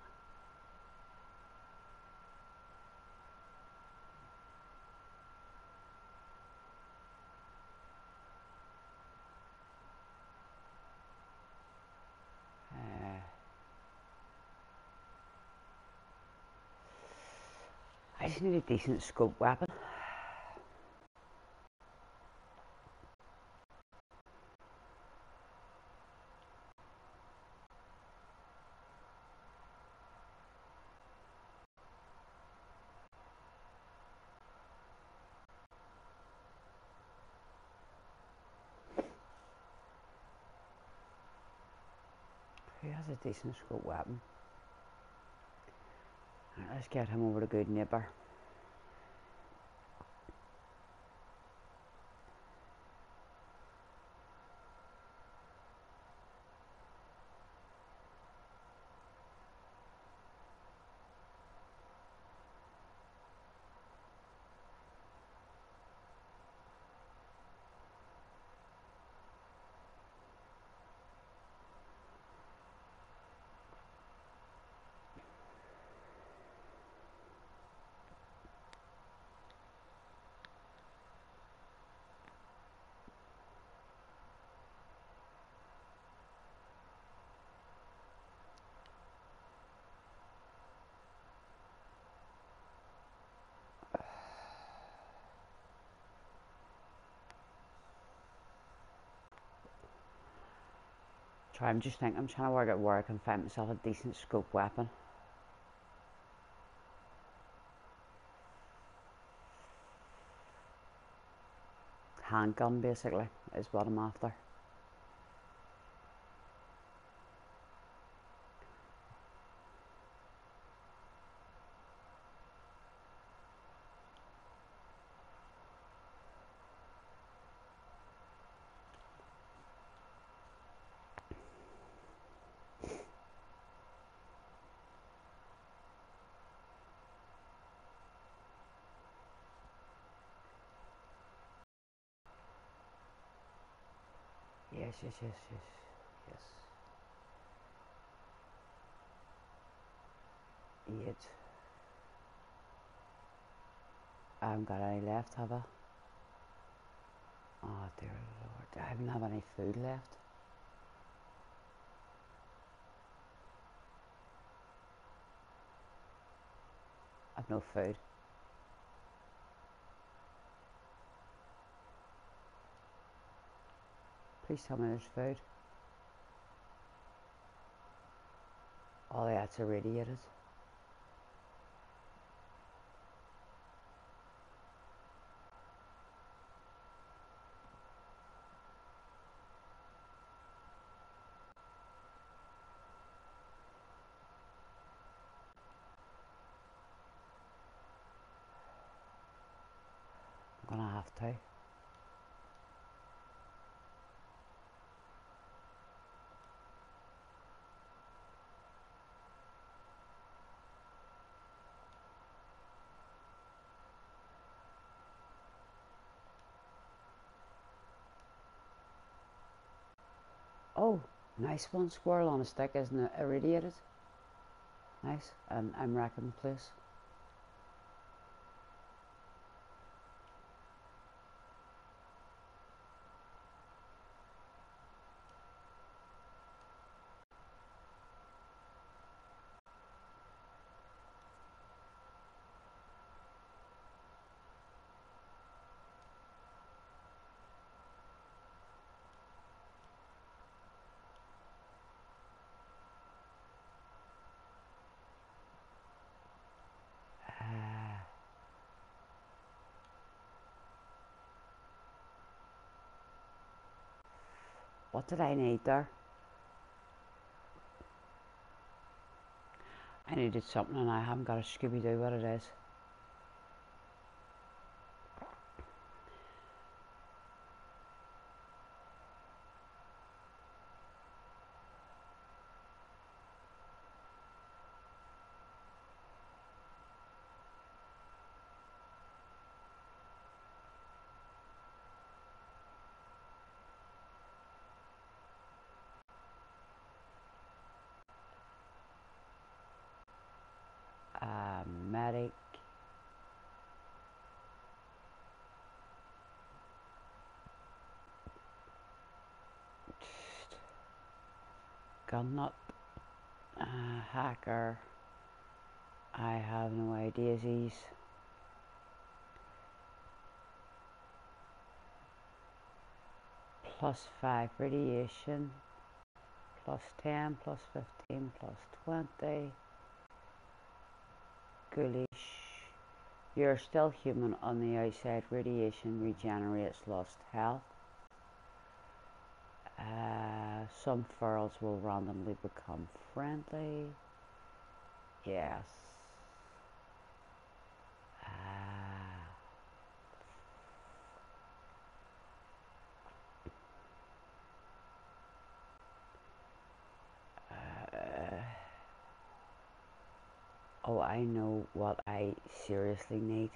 I just need a decent scope weapon. Who has a decent scope weapon? All right, let's get him over to Good Neighbor. I'm just thinking, I'm trying to work out where I can find myself a decent scope weapon. Handgun, basically, is what I'm after. Yes. Yet I haven't got any left, have I? Oh dear Lord, I haven't have any food left. I've no food. Please tell me there's food. Oh yeah, it's irradiated. I'm gonna have to. Oh, nice one, squirrel on a stick, isn't it? Irradiated. Nice, and I'm racking the place. What did I need there? I needed something and I haven't got a Scooby-Doo what it is. Gunnut, hacker, I have no idea. These +5 radiation, +10, +15, +20. Ghoulish, you're still human on the outside. Radiation regenerates lost health. Some furls will randomly become friendly. Yes. Oh, I know what I seriously need.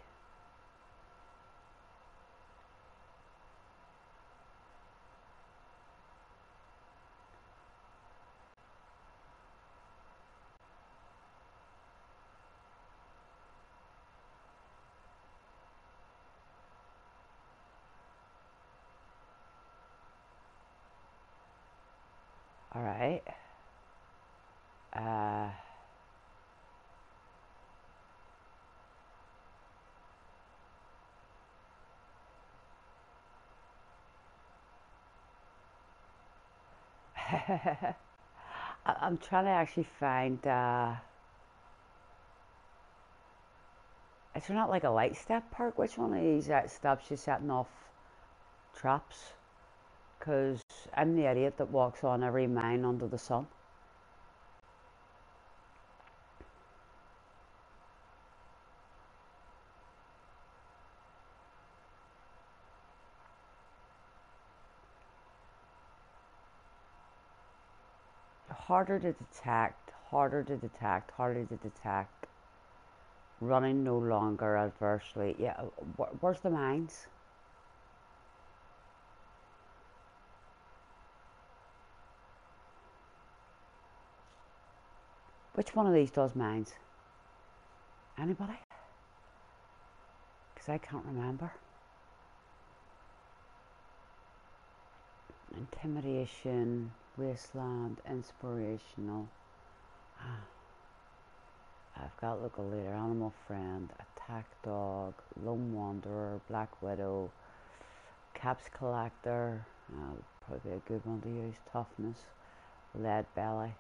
I'm trying to actually find, is there not like a light step perk? Which one of these stops you setting off traps? Because I'm the idiot that walks on every mine under the sun. Harder to detect, harder to detect, harder to detect. Running no longer adversely. Yeah, where's the mines? Which one of these does mines? Anybody? Because I can't remember. Intimidation. Wasteland, inspirational. I've got local leader, animal friend, attack dog, lone wanderer, black widow, caps collector. Probably a good one to use. Toughness, lead belly.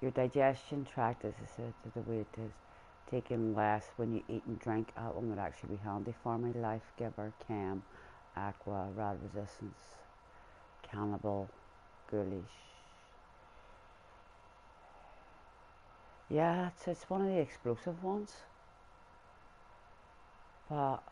Your digestion tract is associated to the weight is taking less when you eat and drink. That one would actually be handy for me. Life giver, cam, aqua, rad resistance, cannibal. Ghoulish. Yeah, it's one of the explosive ones. But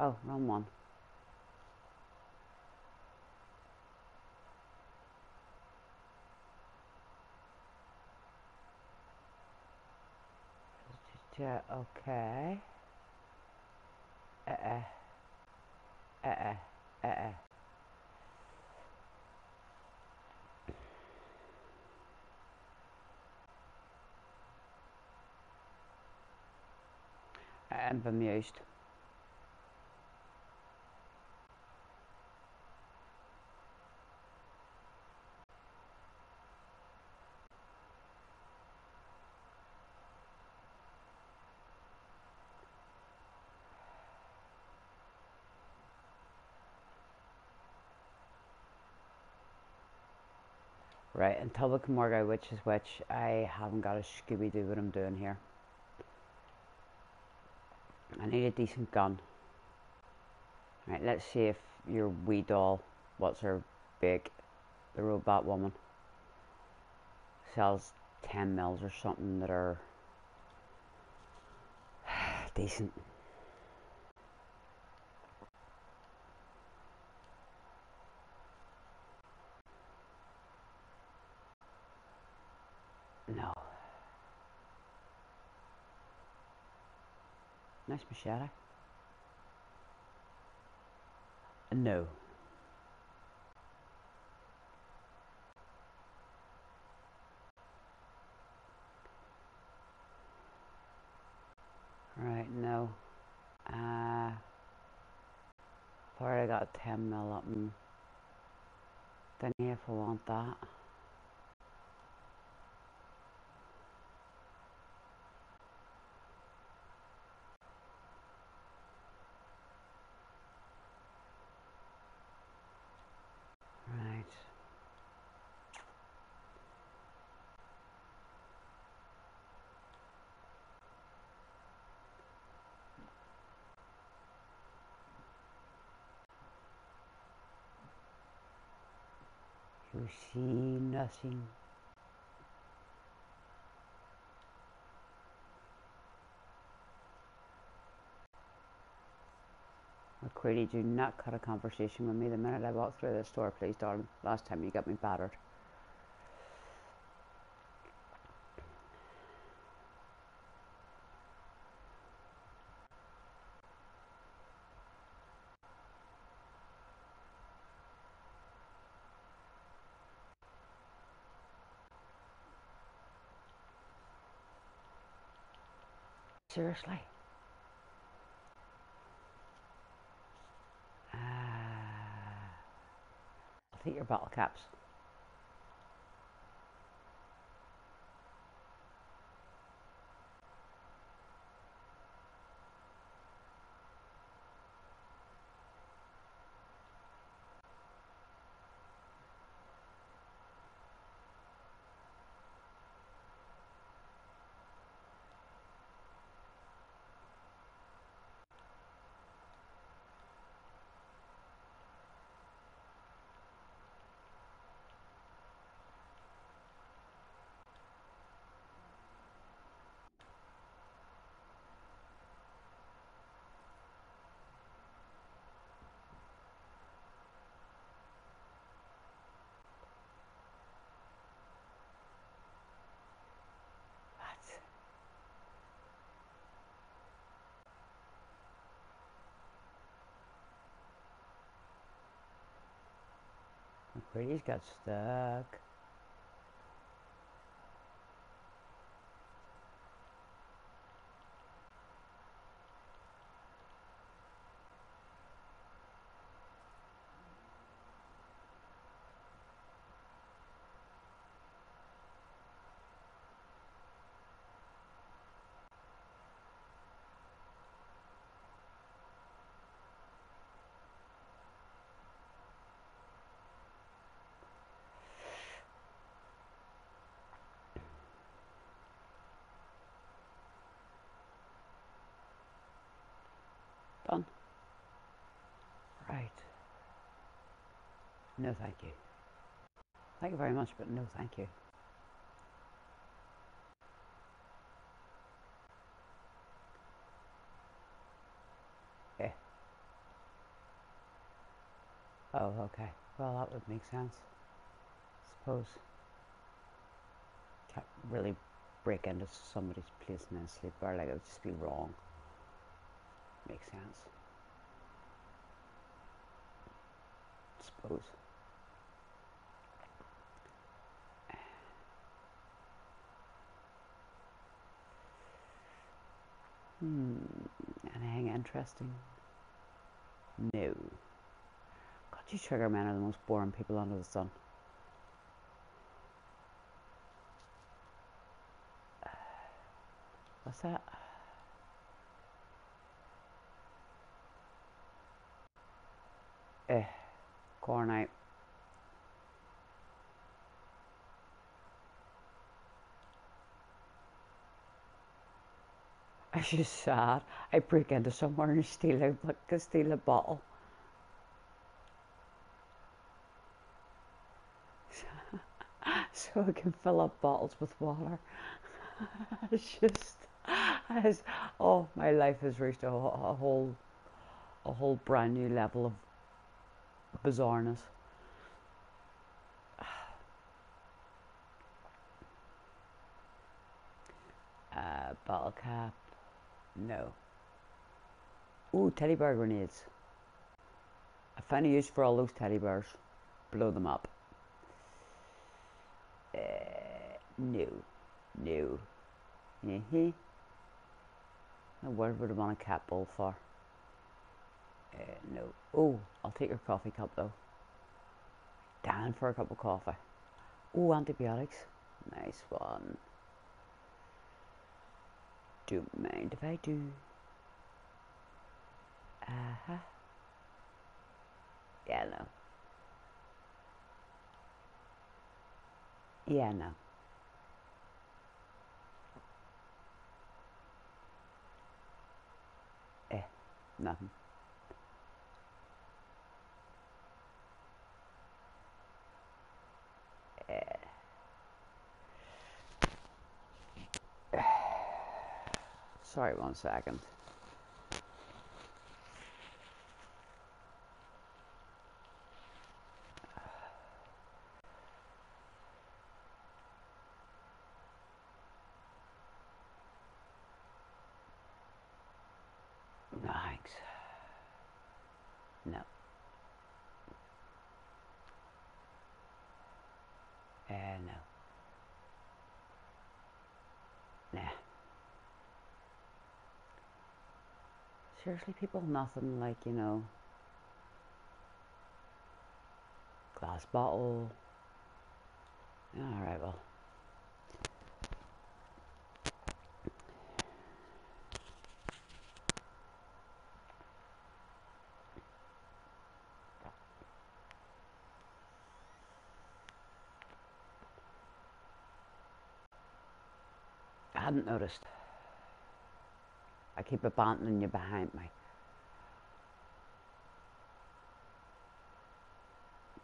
oh, wrong one. Yeah, okay. I am bemused. Right, and Public Morgue, which is which, I haven't got a Scooby-Doo what I'm doing here. I need a decent gun. Right, let's see if your wee doll, what's her big, the robot woman, sells 10 mils or something that are decent. No. Nice machete. No. Right, no. I've already got 10 mil up and then if I want that. You see nothing. MacCready, do not cut a conversation with me the minute I walk through this door, please, darling. Last time you got me battered. Seriously? I'll take your bottle caps. MacCready's got stuck. Done. Right. No, thank you. Thank you very much, but no, thank you. Yeah. Oh, okay. Well, that would make sense, I suppose. Can't really break into somebody's place and then sleep there, like it would just be wrong. Makes sense, I suppose. Anything interesting? No. God, you trigger men are the most boring people under the sun. What's that? Cornite. I just sat. I break into somewhere and steal a bottle. So I can fill up bottles with water. It's just, oh, my life has reached a whole brand new level of bizarreness. Bottle cap, no. Ooh, teddy bear grenades. I find a use for all those teddy bears. Blow them up. No. No. Now what would I want a cat ball for? No. Oh, I'll take your coffee cup though. Down for a cup of coffee. Oh, antibiotics. Nice one. Don't mind if I do. Uh-huh. Yeah, no. Yeah, no. Nothing. Sorry, 1 second. Seriously, people, nothing like, you know, glass bottle. Alright, well. I hadn't noticed. I keep abandoning you behind me.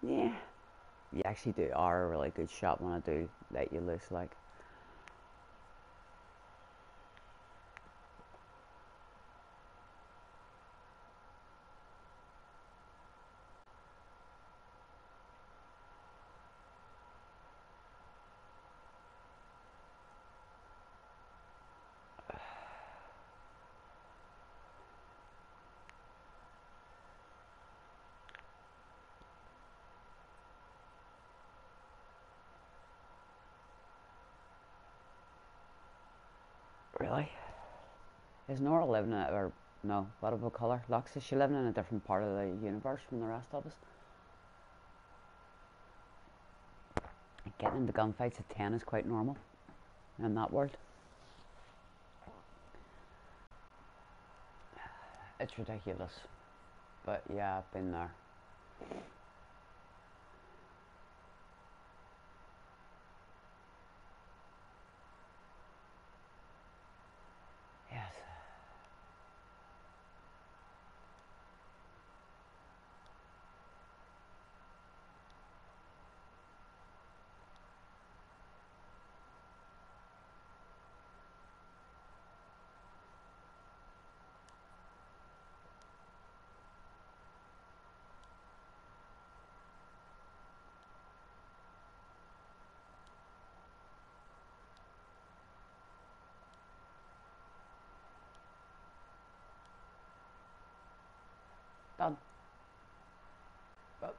Yeah. You actually are a really good shot when I do let you loose, like. Is Nora living in a, or no, what of a colour? Lux, is she living in a different part of the universe from the rest of us? Getting into gunfights at 10 is quite normal in that world. It's ridiculous. But yeah, I've been there.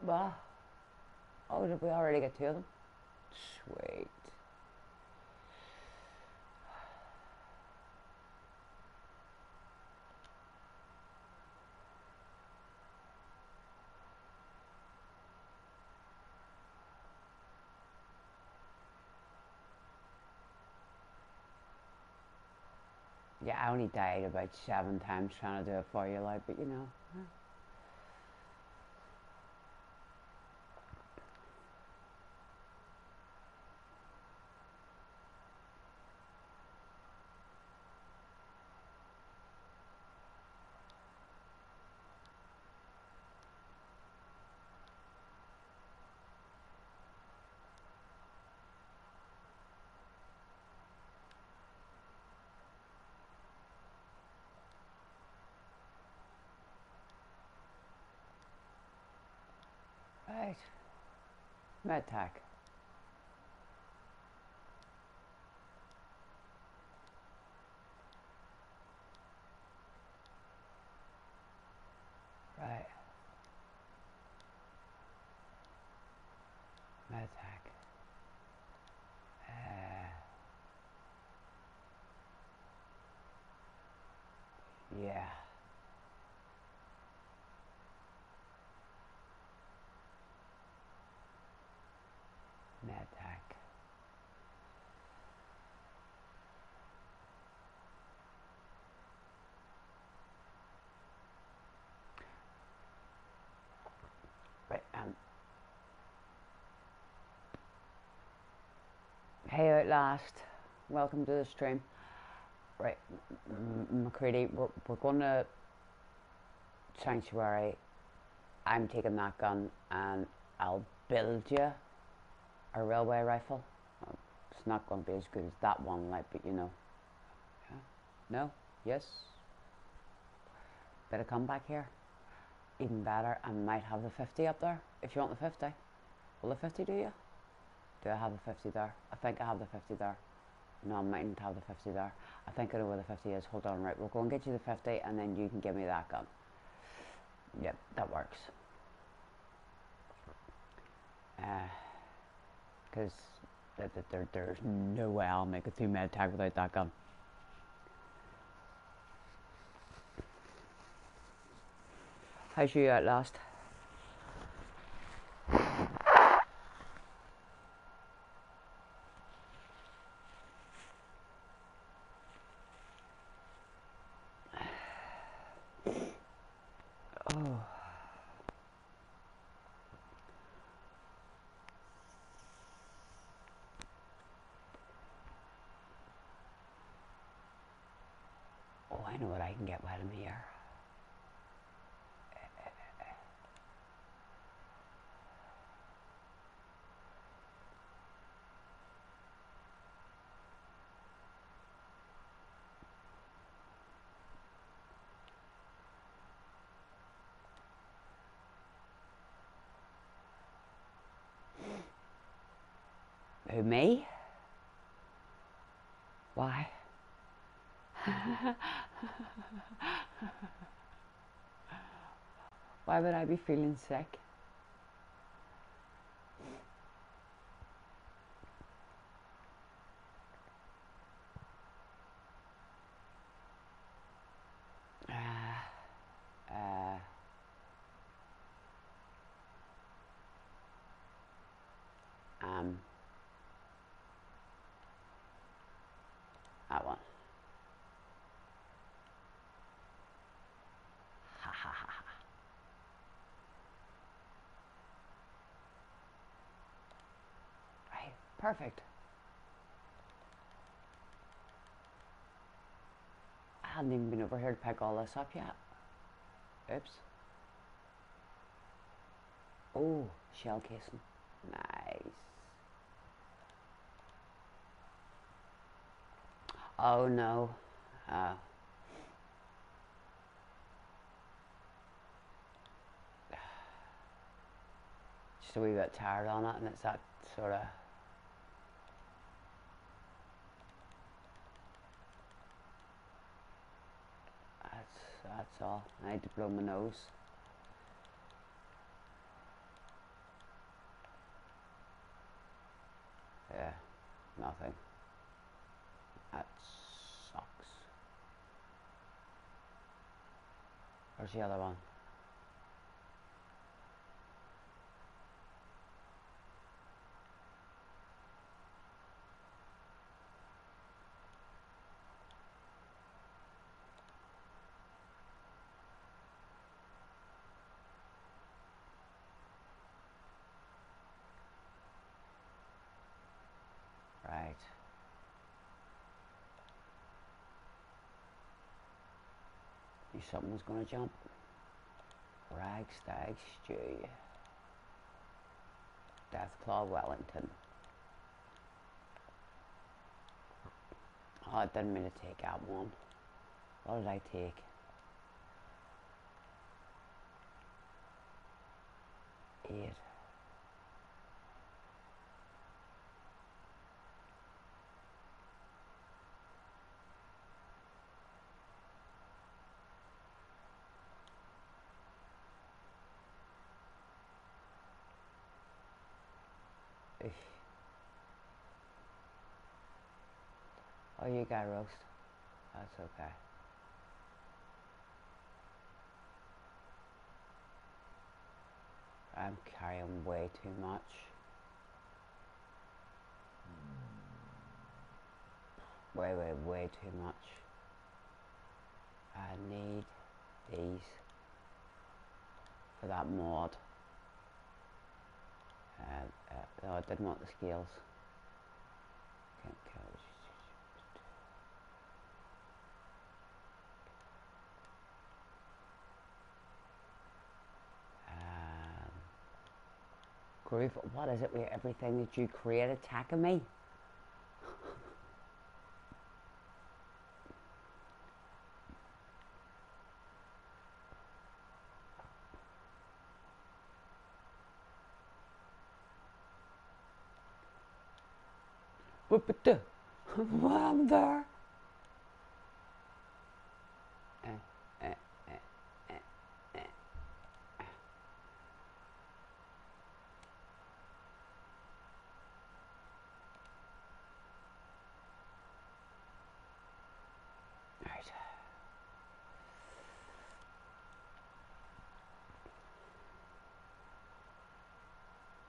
Wow. Oh, did we already get 2 of them? Sweet. Yeah, I only died about 7 times trying to do it for you, like, but you know. that tack? Right. That tack. Yeah. NADAC. But hey, at last, welcome to the stream. Right, MacCready, we're going to Sanctuary. I'm taking that gun and I'll build you a railway rifle. It's not going to be as good as that one, like, but you know. Yeah. No? Yes? Better come back here. Even better, I might have the 50 up there. If you want the 50. Will the 50 do you? Do I have the 50 there? I think I have the 50 there. No, I mightn't have the 50 there. I think I know where the 50 is. Hold on, right. We'll go and get you the 50 and then you can give me that gun. Yep, that works. Because there's no way I'll make a 2-minute tag without that gun. How's you at last? Get wet in the air. Who, me? Why? Why would I be feeling sick? That one. Right, perfect. I hadn't even been over here to pick all this up yet. Oops. Oh, shell casing. Nice. Oh no. Just a wee bit tired on it, and it's that sort of that's all. I need to blow my nose. Yeah, nothing. That sucks. Where's the other one? Something's gonna jump. Rag, stag, stew. Deathclaw, Wellington. Oh, I didn't mean to take out one. What did I take? Eight. Oh, you got roast. That's okay. I'm carrying way too much. Way too much. I need these for that mod. No, I didn't want the scales. Can't kill. Groove, what is it with everything that you create attacking me? Wonder.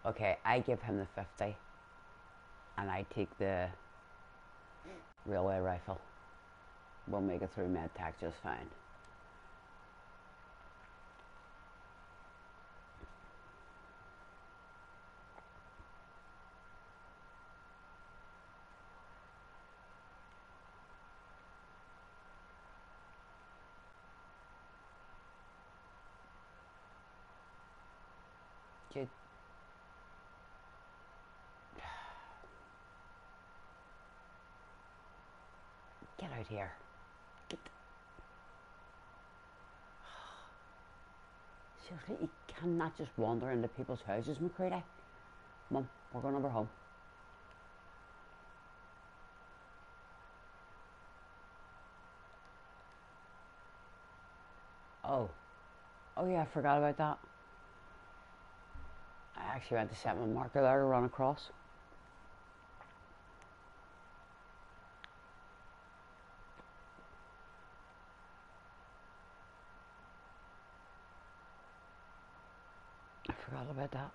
Okay, I give him the 50 and I take the railway rifle. We'll make it through MedTech just fine. Good. Get out here. Get. Seriously, you cannot just wander into people's houses, MacCready. Mum, we're going over home. Oh. Oh yeah, I forgot about that. I actually had to set my marker there to run across. About that.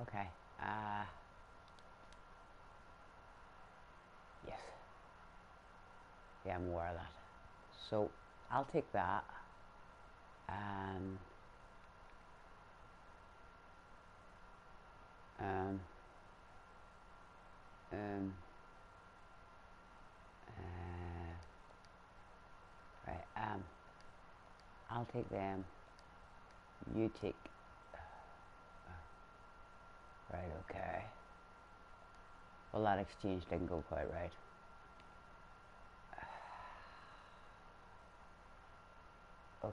Okay, yes, yeah, I'm aware of that, so I'll take that, right, I'll take them, you take. Right, okay. Well, that exchange didn't go quite right.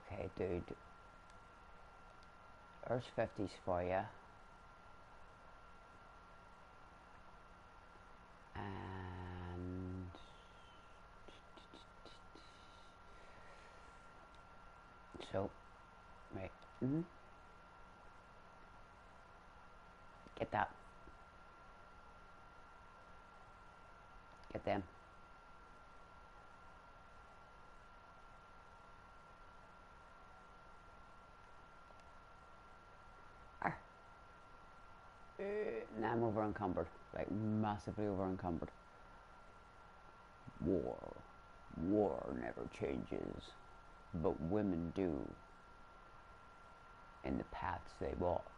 Okay, dude. There's 50s for you. And... So, right. Mm-hmm. Get that. Get them. Now I'm over encumbered, like massively over encumbered. War never changes, but women do. In the paths they walk.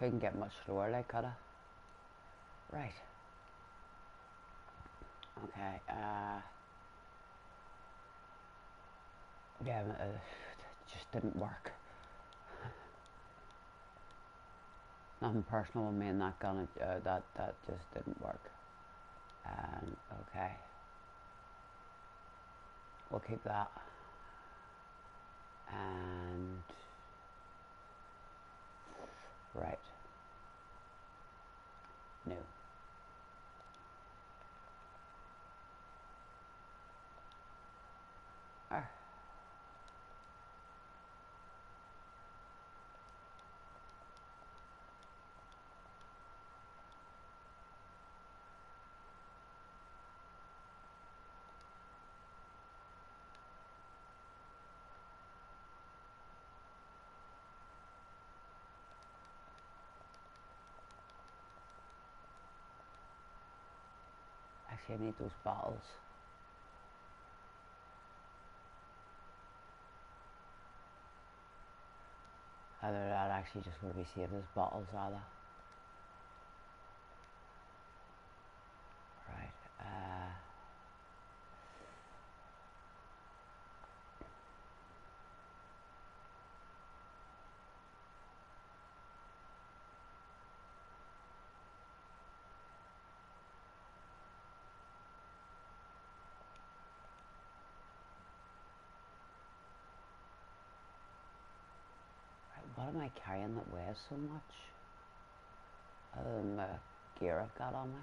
Couldn't get much lower, like, coulda. Right. Okay, yeah, it just didn't work. Nothing personal with me and that gun, that just didn't work. Okay. We'll keep that. And... right. No. I need those bottles. Either that, actually just want to be saved as bottles, rather. Right. Am I carrying that weighs so much? Other than the gear I've got on me.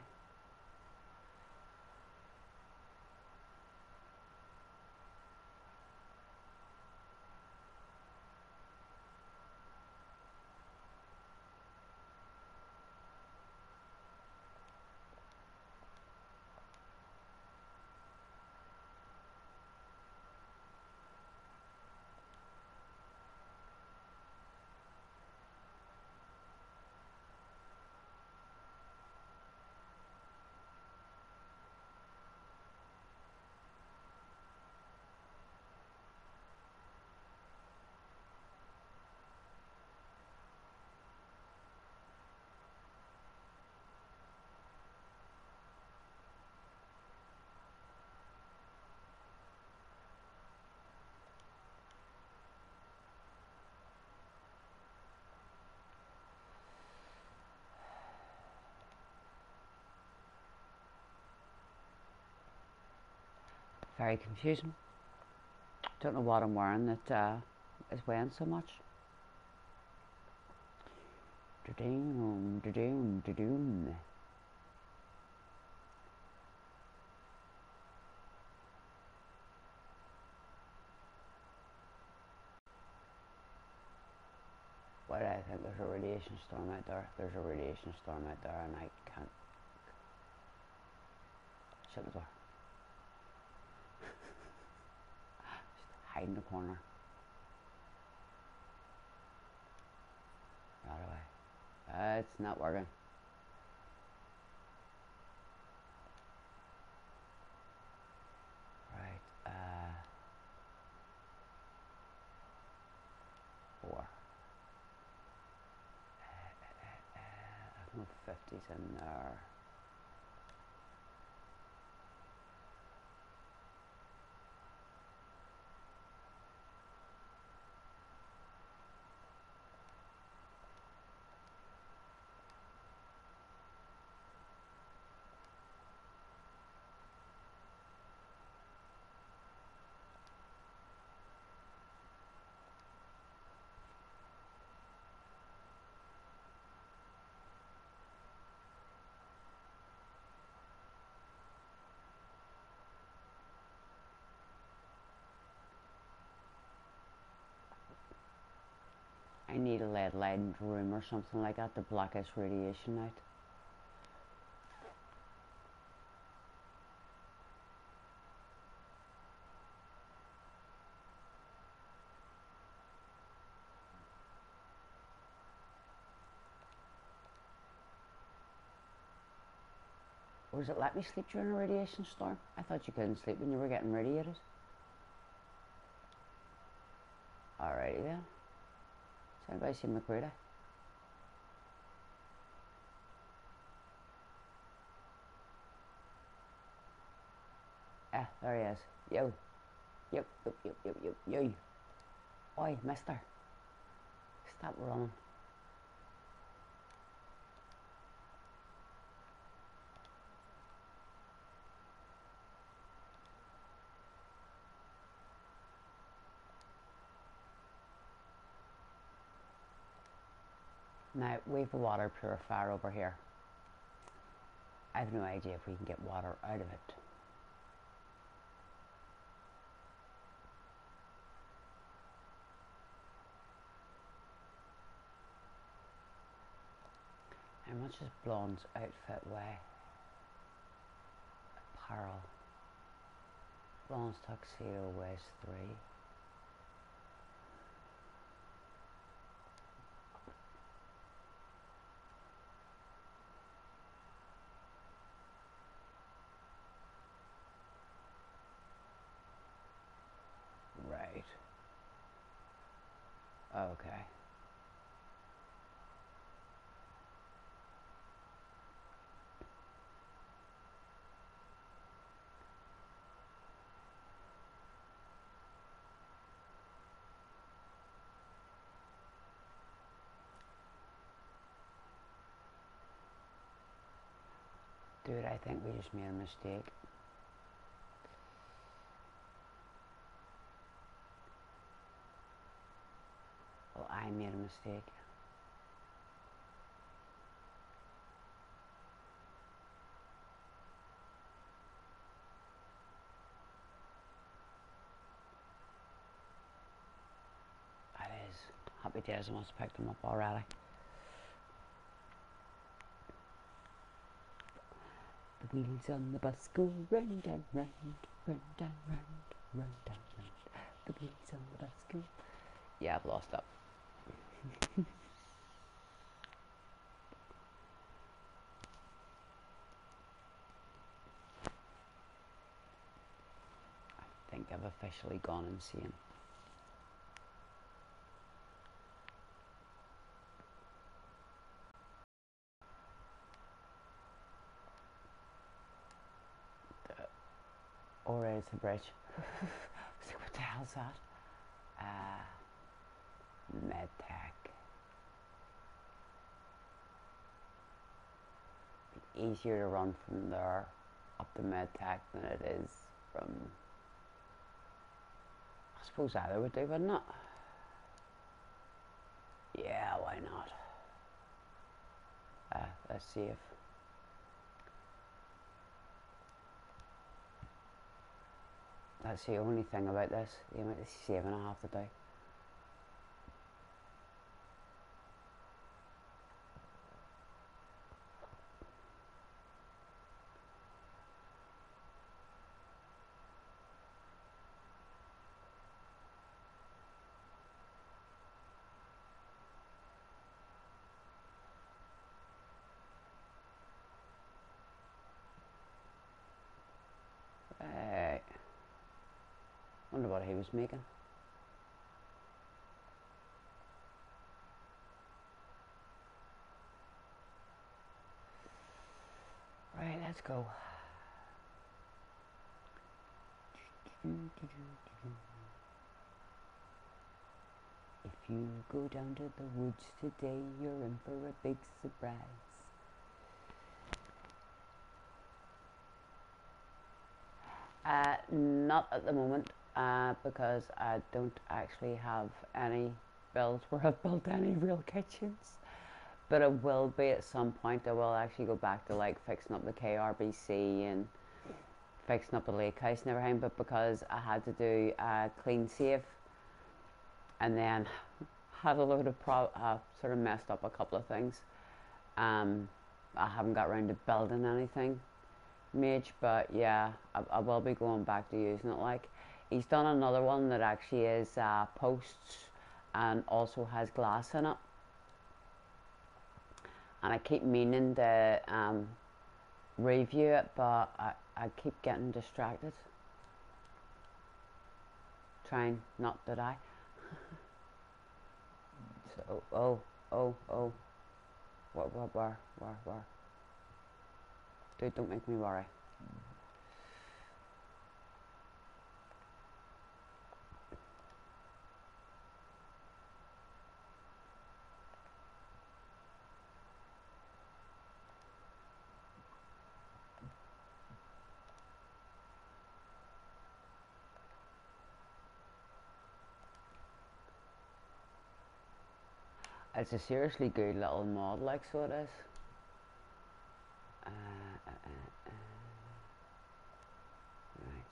Very confusing. Don't know what I'm wearing that is weighing so much. Da-doom, da-doom, da-doom. Why do I think there's a radiation storm out there? There's a radiation storm out there and I can't... shut the door. In the corner. Right away. It's not working. Right. Four. I have no 50s in there. I need a lead lined room or something like that to block this radiation out. Or does it let me sleep during a radiation storm? I thought you couldn't sleep when you were getting radiated. Alrighty then. Anybody see MacCready? Ah, there he is. Yo. Yo, yo, yo, yo, yo, yo. Oi, mister. Stop running. Now, we've a water purifier over here. I've no idea if we can get water out of it. How much is Blonde's outfit weigh? Apparel. Blonde's tuxedo weighs 3. Okay. Dude, I think we just made a mistake. I made a mistake. That is. Happy days, I must have picked them up already. The wheels on the bus go round and round, round and round, round and round. The wheels on the bus go. Yeah, I've lost up. I think I've officially gone insane. Alright, it's the bridge. So what the hell's that? MedTech. Easier to run from there up the MedTech than it is from. I suppose either would do, wouldn't it? Yeah, why not? Let's see if. That's the only thing about this. The amount of saving I have to do. I wonder what he was making. Right, let's go. If you go down to the woods today, you're in for a big surprise. Not at the moment. Because I don't actually have any builds where I've built any real kitchens, but it will be at some point. I will actually go back to like fixing up the KRBC and fixing up the lake house and everything, but because I had to do a clean save and then had a load of sort of messed up a couple of things, I haven't got around to building anything Mage, but yeah, I will be going back to using it. Like, he's done another one that actually is posts and also has glass in it. And I keep meaning to review it, but I keep getting distracted. Trying not to die. So, oh. Where? Dude, don't make me worry. It's a seriously good little mod, like, so it is. Right.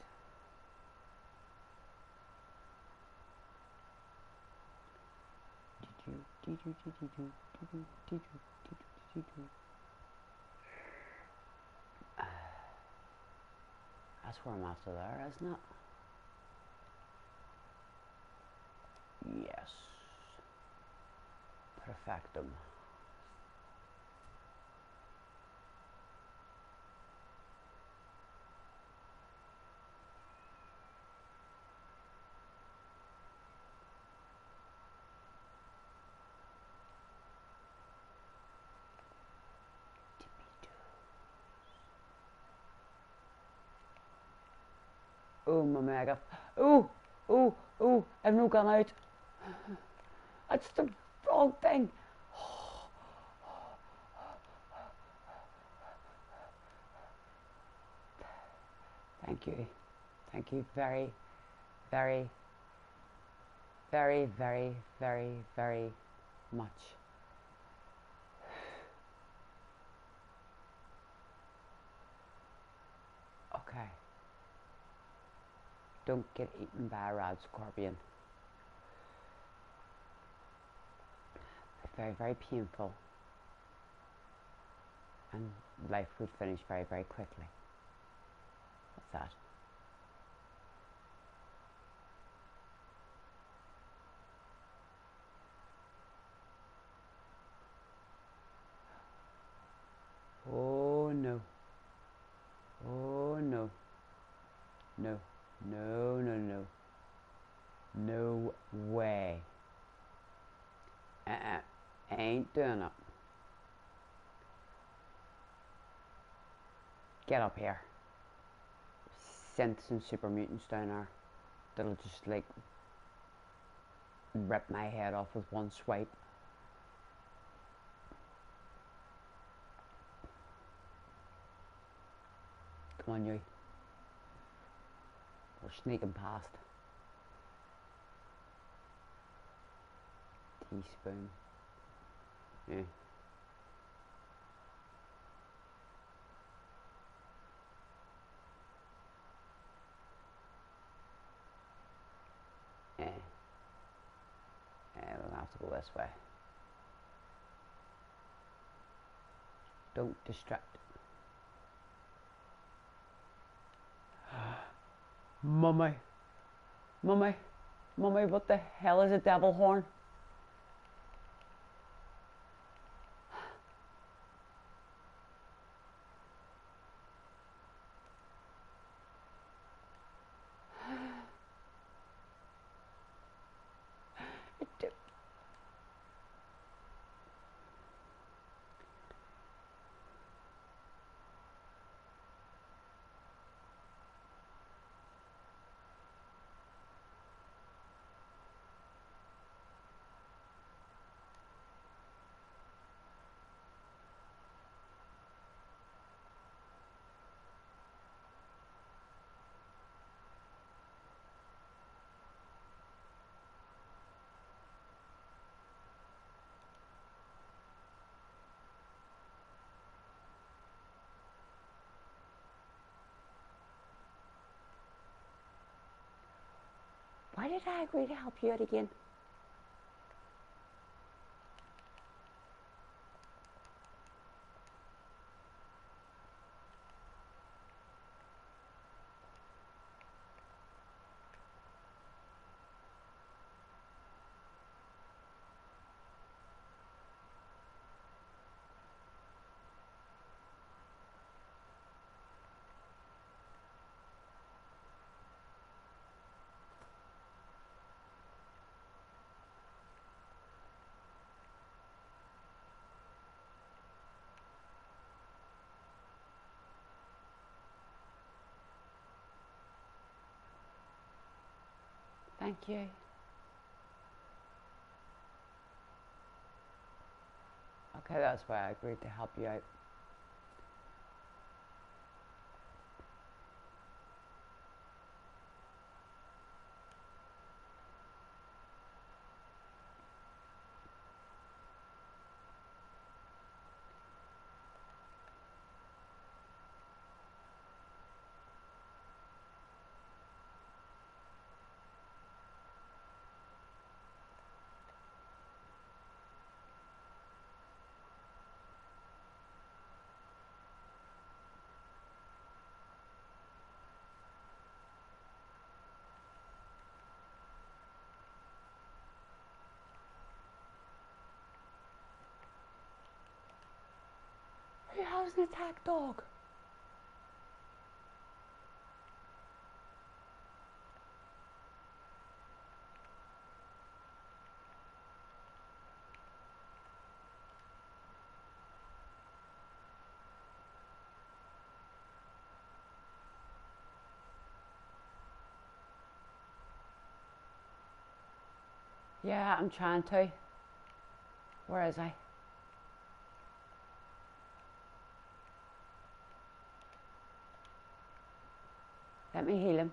That's where I'm after there, isn't it? Yes. Perfectum. Oh my mega. Oh, oh, oh, I've no gone out. That's the wrong thing. Thank you. Thank you very, very, very, very, very, very much. Okay. Don't get eaten by a rad scorpion. Very, very painful, and life would finish very, very quickly. What's that? Oh no! Oh no! No! No! No! No! No way! Ain't doing it. Get up here. Send some super mutants down there that'll just like rip my head off with one swipe. Come on, you. We're sneaking past. Teaspoon. Yeah. Yeah. Yeah, we'll have to go this way. Don't distract. Mummy. Mummy. Mummy, what the hell is a devil horn? Why did I agree to help you out again? Thank you. Okay, that's why I agreed to help you out. an attack dog. Yeah, I'm trying to. Where is I? Let me heal him.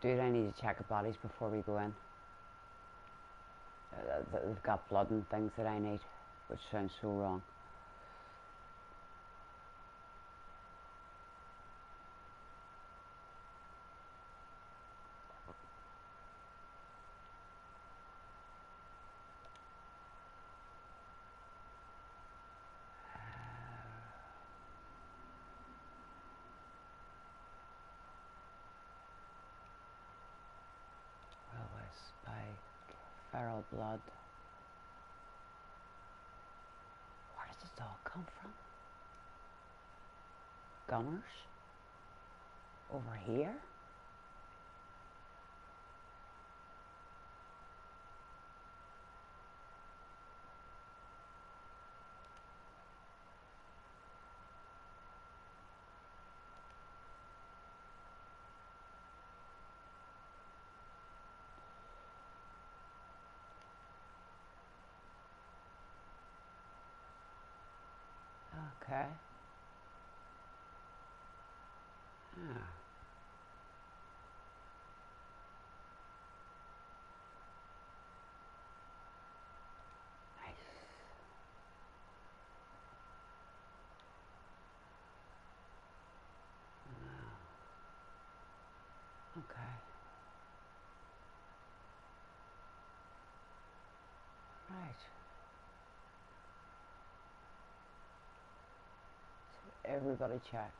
Dude, I need to check the bodies before we go in. They've got blood and things that I need, which sounds so wrong. Blood. Where does this all come from? Gunners? Over here? Okay. Ah. Nice. Oh. Okay. Right. Everybody checked.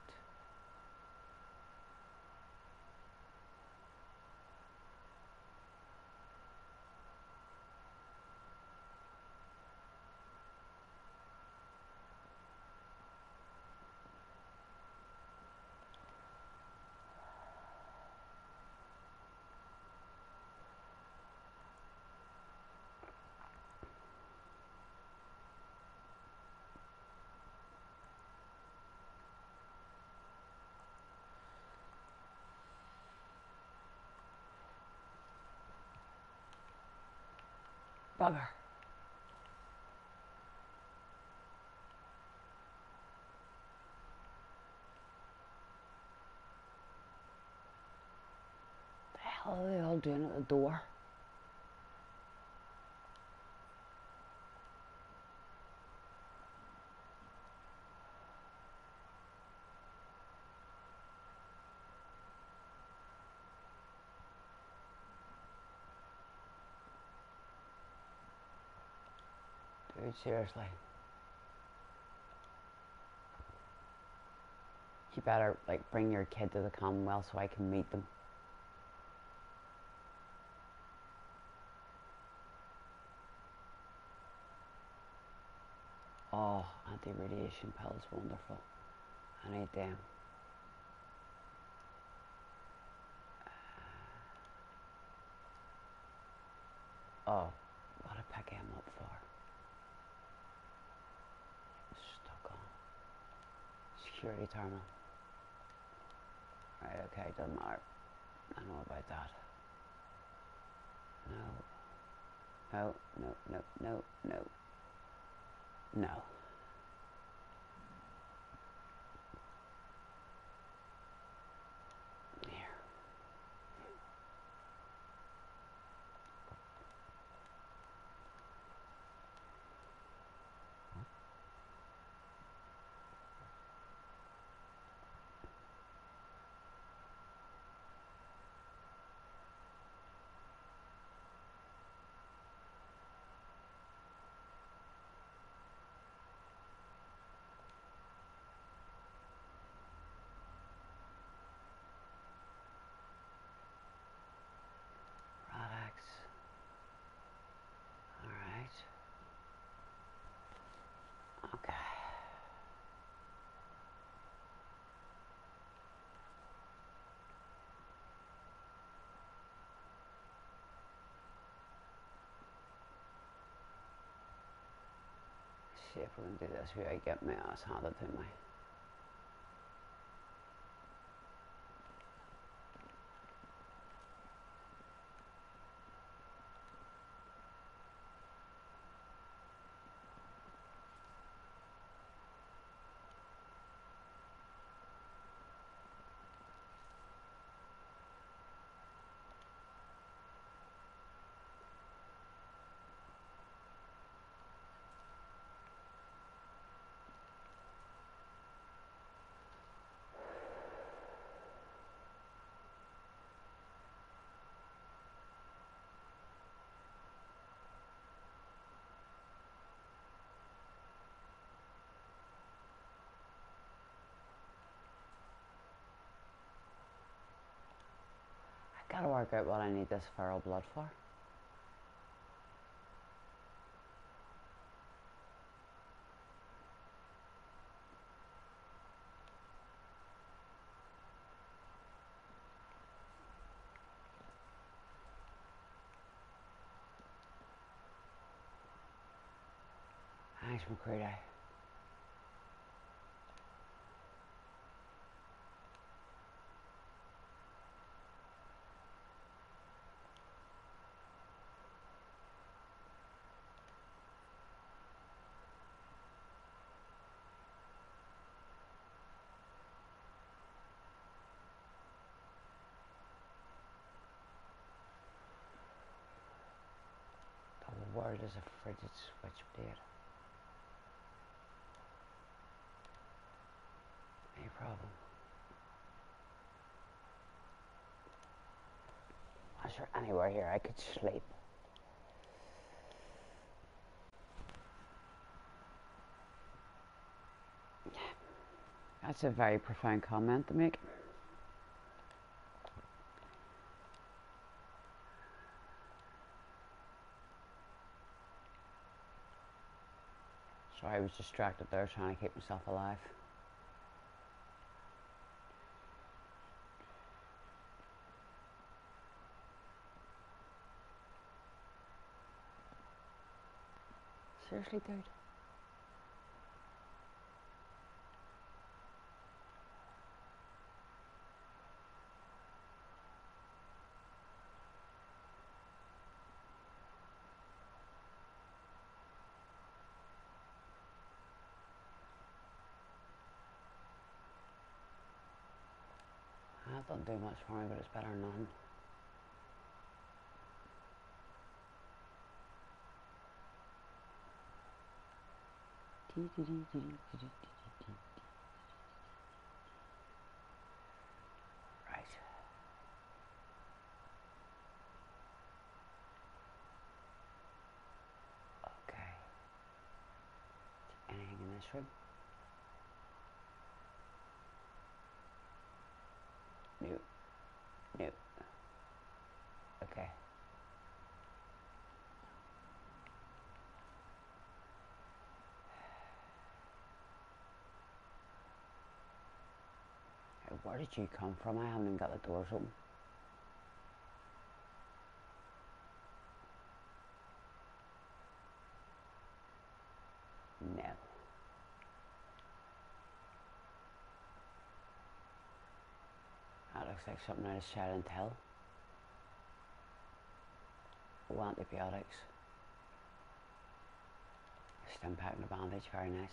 Bugger. The hell are they all doing at the door? Seriously. You better, like, bring your kid to the Commonwealth so I can meet them. Oh, anti-radiation pills, wonderful. I need them. Oh, what a pick him up for. Security terminal. Right, okay, doesn't matter. I know about that. No. No, no, no, no, no. No. Here. see if we can do this. Here, I get my ass handed to me. Gotta work out what I need this feral blood for. Thanks, MacCready. There's a frigid switchblade. No problem. I'm not sure anywhere here I could sleep. That's a very profound comment to make. I was distracted there trying to keep myself alive. Seriously, dude? Don't do much for me, but it's better than none. Right. Okay. Anything in this room? Nope. Okay. Where did you come from? I haven't even got the doors open. No. Looks like something out of Silent Hill. Oh, antibiotics. Stim pack and a bandage, very nice.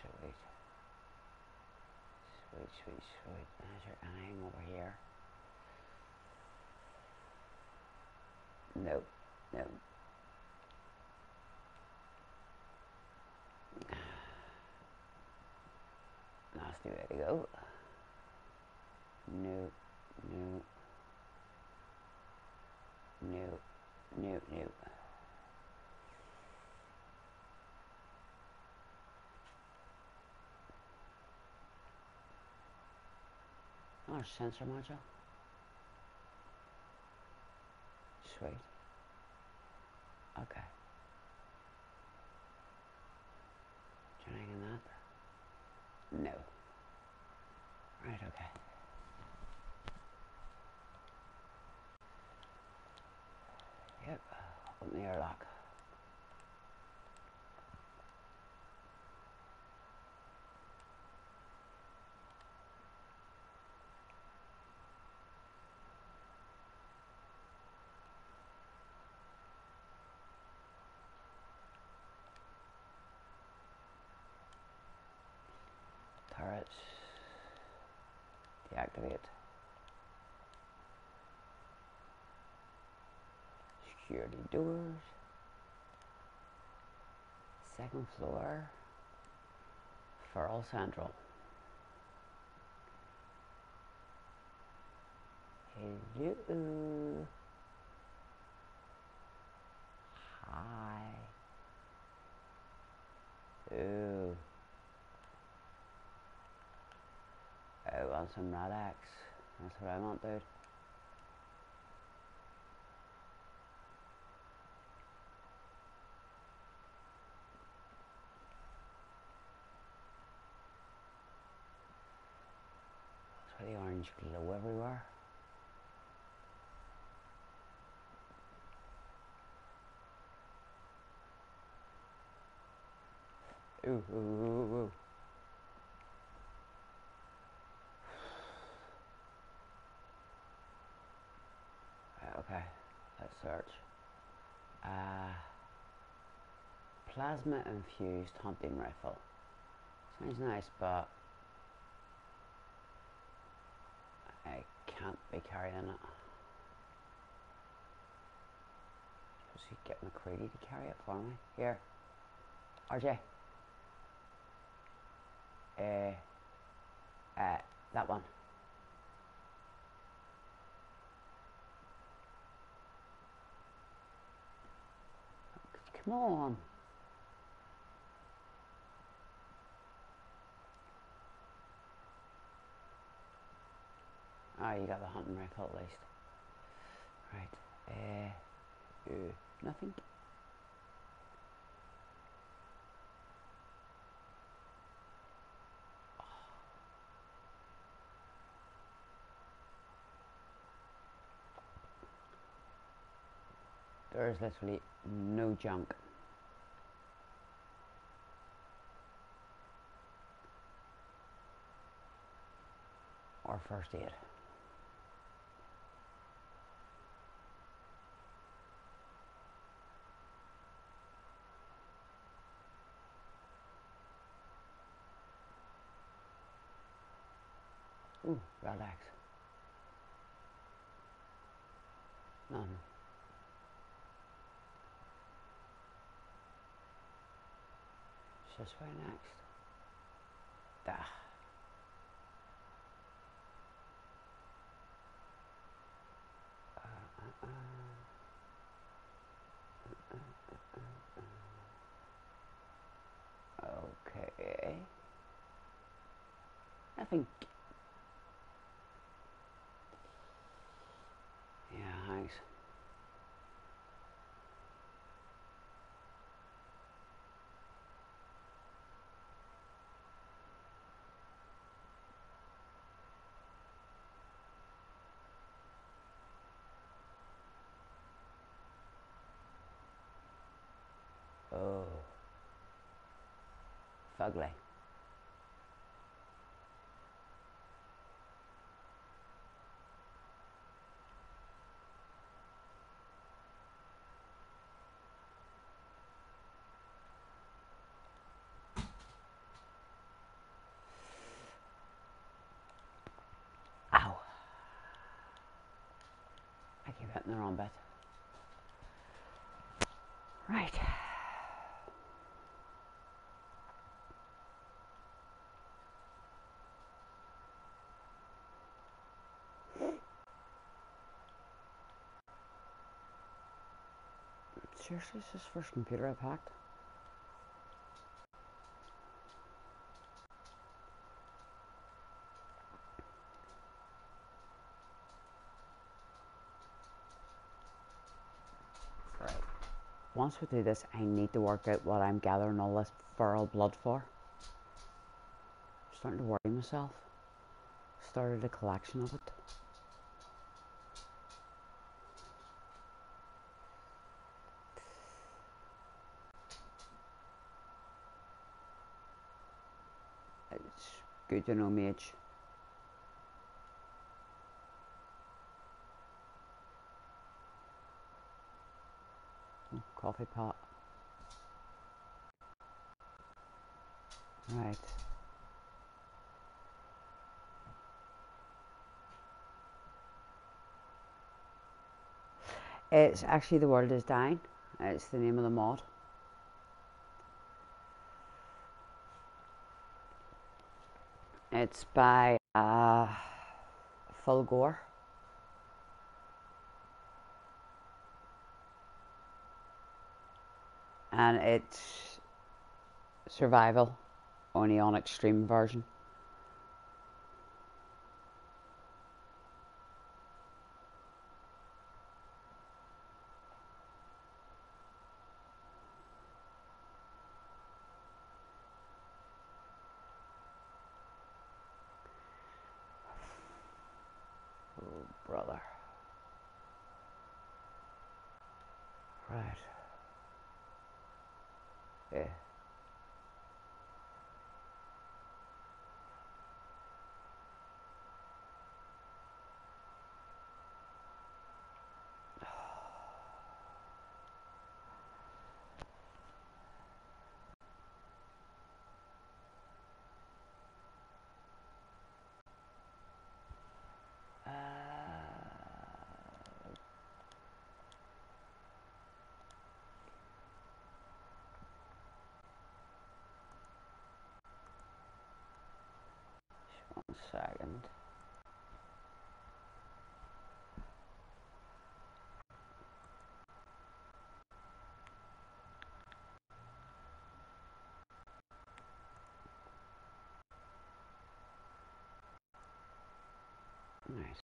Sweet. Sweet. Is there anything over here? Nope. Nasty way to go. No. Our sensor module. Sweet. Okay. Trying in that. No. Right, okay. on the airlock. Turrets. Deactivate. Security doors. Second floor. Feral Central. Hello. Hi. Ooh. I want some relax. That's what I want, dude. That's why the orange glow everywhere. Ooh, ooh, ooh, ooh. Okay, let's search. Plasma infused hunting rifle. Sounds nice, but I can't be carrying it. Just get MacCready to carry it for me. Here, RJ. That one. Come on. Ah, oh, you got the hunting rifle at least. Right. Nothing. There is literally no junk. Or first aid. Ooh, relax. None. This way next. Dah. Okay. I think. Yeah, thanks. Ugly. Ow. I keep hitting the wrong bit. Right. Seriously, is this first computer I've hacked? Right. Once we do this, I need to work out what I'm gathering all this feral blood for. I'm starting to worry myself. Started a collection of it. It's good to know, mage. Coffee pot. Right. It's actually The World Is Dying. It's the name of the mod. It's by Full Gore. And it's survival, only on extreme version. Second. Nice.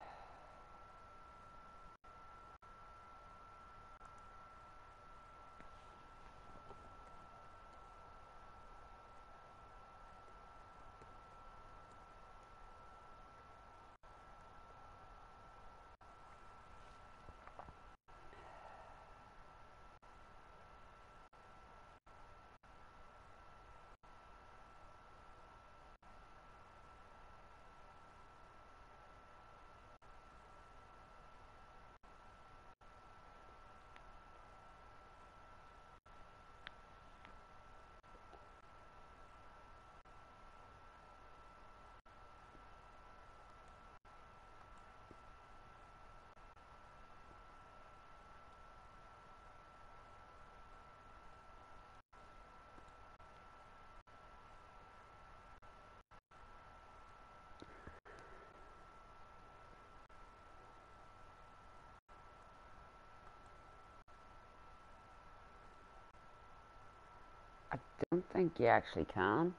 I don't think you actually can.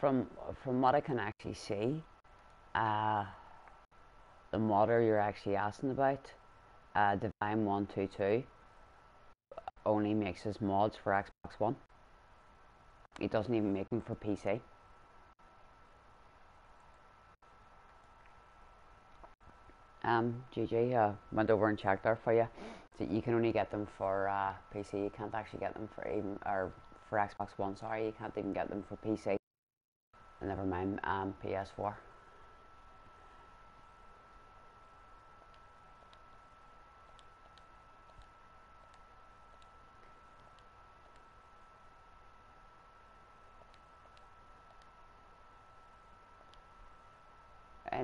From what I can actually see, the modder you're actually asking about, Divine 122. Only makes his mods for Xbox One. He doesn't even make them for PC. GG, went over and checked there for you. So you can only get them for PC. You can't actually get them for even, or for Xbox One. Sorry, you can't even get them for PC. Never mind, PS4.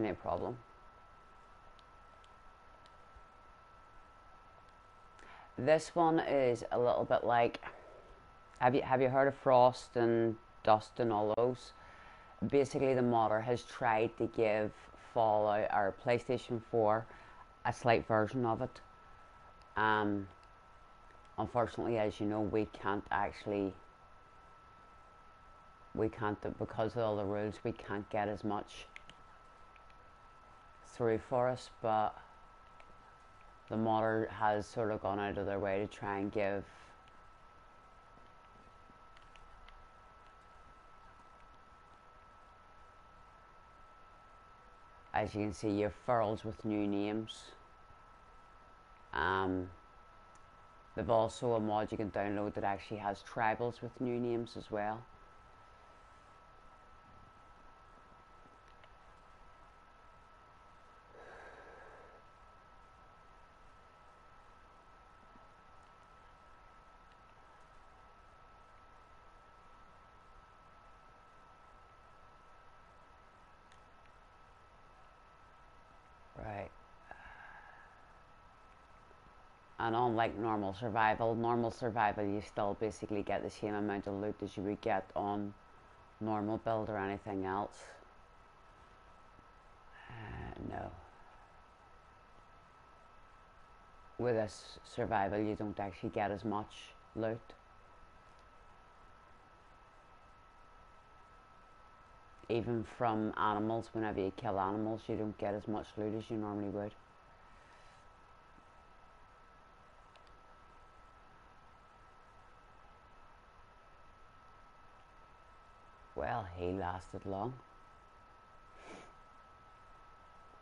No problem. This one is a little bit like, have you heard of Frost and Dust and all those? Basically, the modder has tried to give Fallout or PlayStation 4 a slight version of it. Unfortunately, as you know, we can't because of all the rules. We can't get as much through for us, but the modder has sort of gone out of their way to try and give as you can see, you have furls with new names. They've also a mod you can download that actually has tribals with new names as well. And unlike normal survival you still basically get the same amount of loot as you would get on normal build or anything else. No. With this survival you don't actually get as much loot. Even from animals, whenever you kill animals you don't get as much loot as you normally would. Well, he lasted long.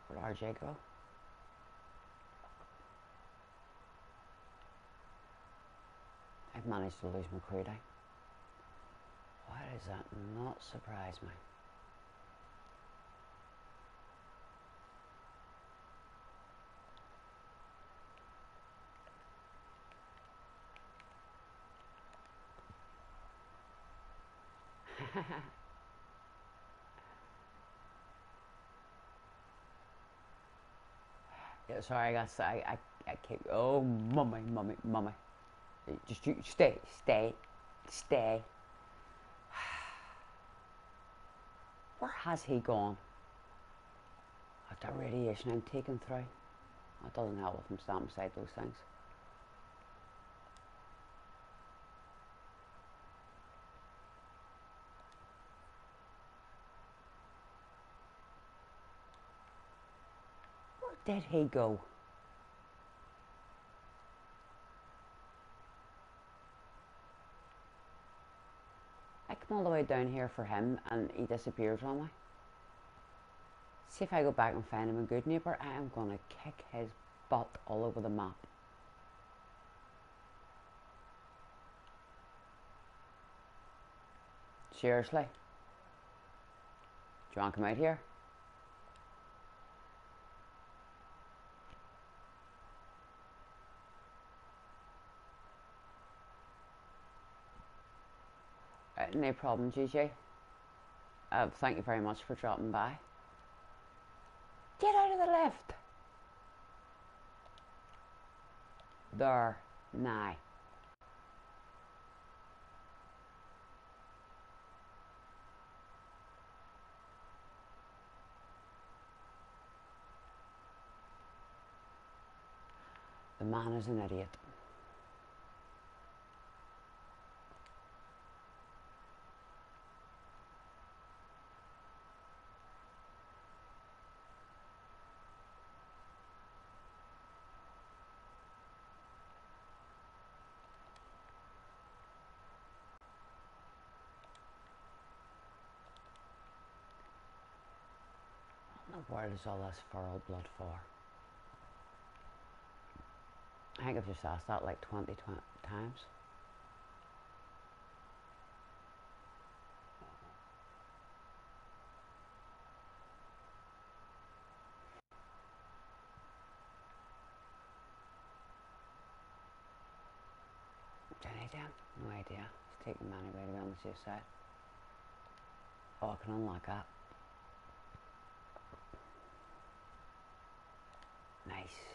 Where'd RJ go? I've managed to lose MacCready. Why does that not surprise me? Yeah, sorry, I got I can't. Oh, mummy. Just you stay. Where has he gone? At that radiation I'm taking through. That doesn't help if I'm standing beside those things. Did he go? I come all the way down here for him and he disappears on me. See if I go back and find him a Good Neighbor, I am gonna kick his butt all over the map. Seriously? Do you want to come out here? No problem, GG. Thank you very much for dropping by. Get out of the lift! There. Nah. The man is an idiot. Where is all this furled blood for? I think I've just asked that like 20 times. Any damn? No idea. Let's take them anyway to be on the safe side. Oh, I can unlock that. Nice.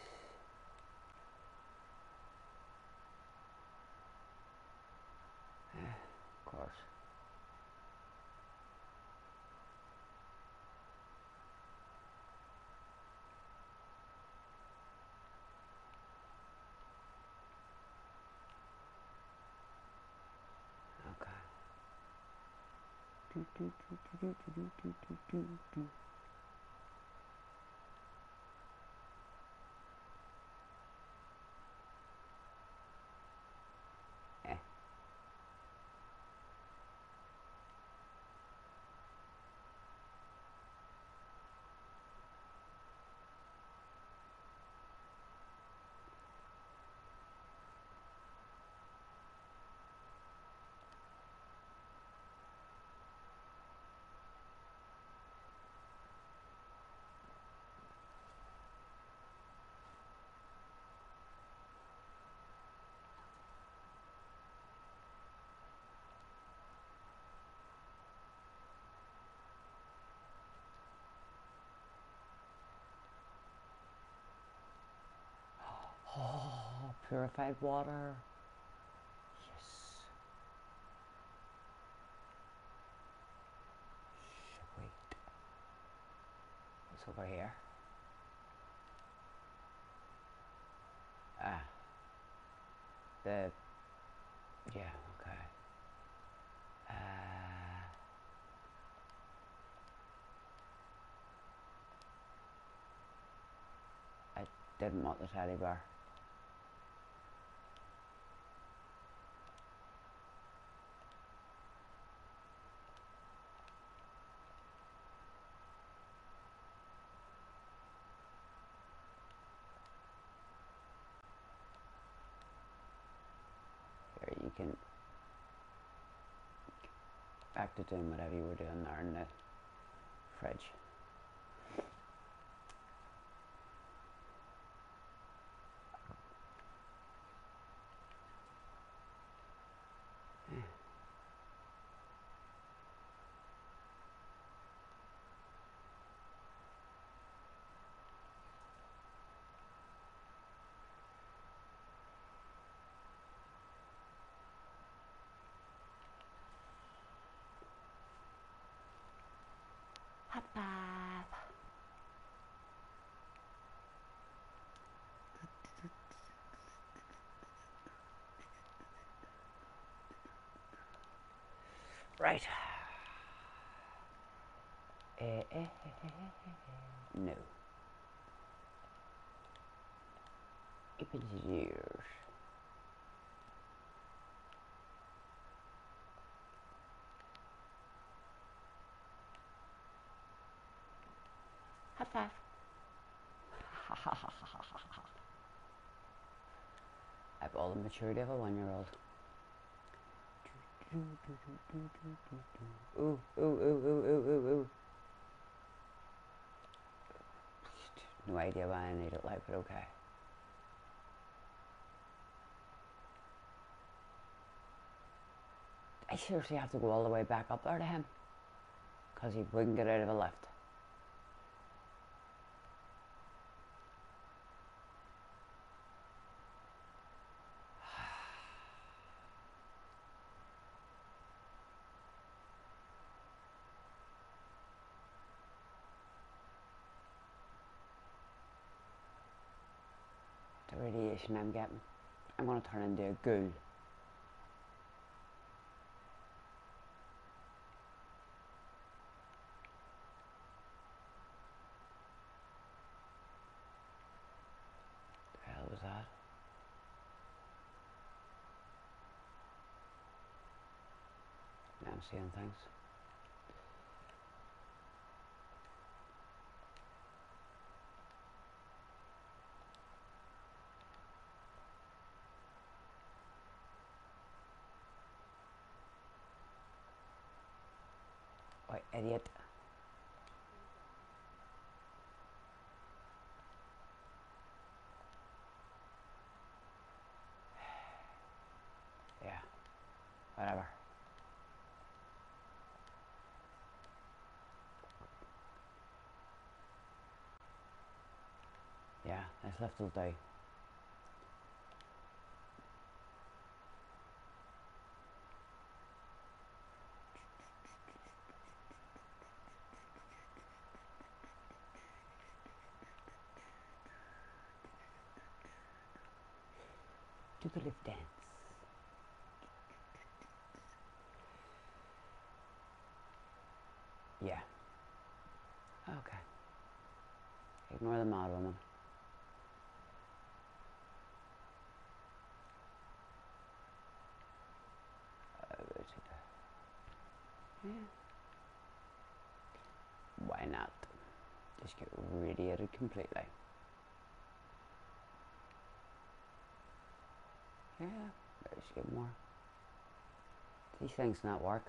Of course. Okay. Purified water. Yes. Sweet. What's over here? Ah. The... yeah, okay. I didn't want the teddy bear. Back to doing whatever you were doing there in the fridge. Right. No. It was years. High five. I have all the maturity of a 1-year-old. Ooh, ooh, ooh, ooh, ooh, ooh, ooh. No idea why I need it like, but okay. I seriously have to go all the way back up there to him, because he wouldn't get out of a lift. I'm getting. I'm going to turn into a ghoul. The hell was that? Now I'm seeing things. Idiot. Yeah. Whatever. Yeah, that's left all day. To the lift dance. Yeah. Okay. Ignore the mad woman. Yeah. Why not? Just get radiated completely. Yeah, let's get more. These things not work.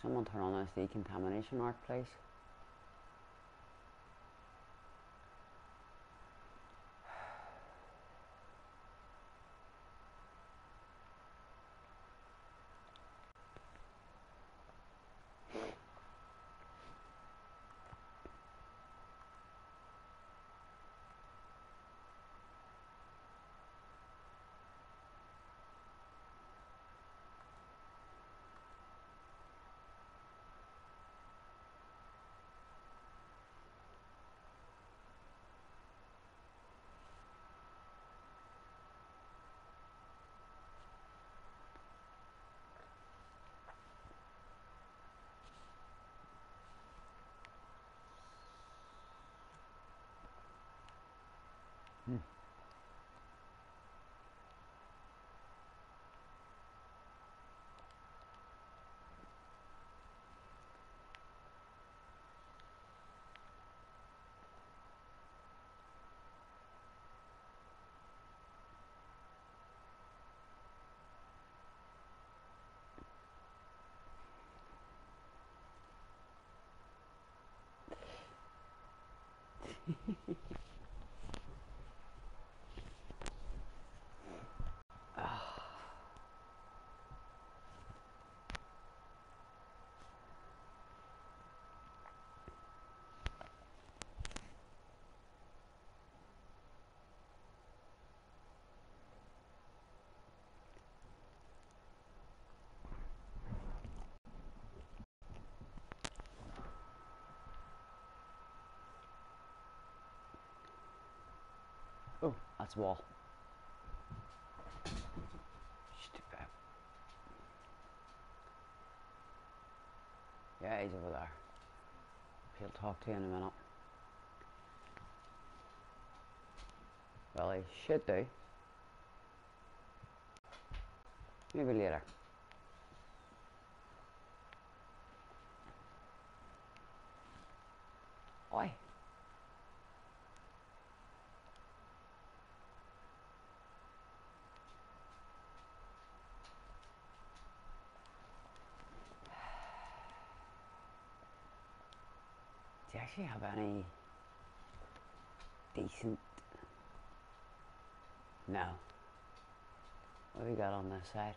Someone turn on this decontamination arc, please. Oh, that's wall. Stupid. Yeah, he's over there. He'll talk to you in a minute. Well, he should do. Maybe later. Oi. Actually have any decent? No. What have we got on this side?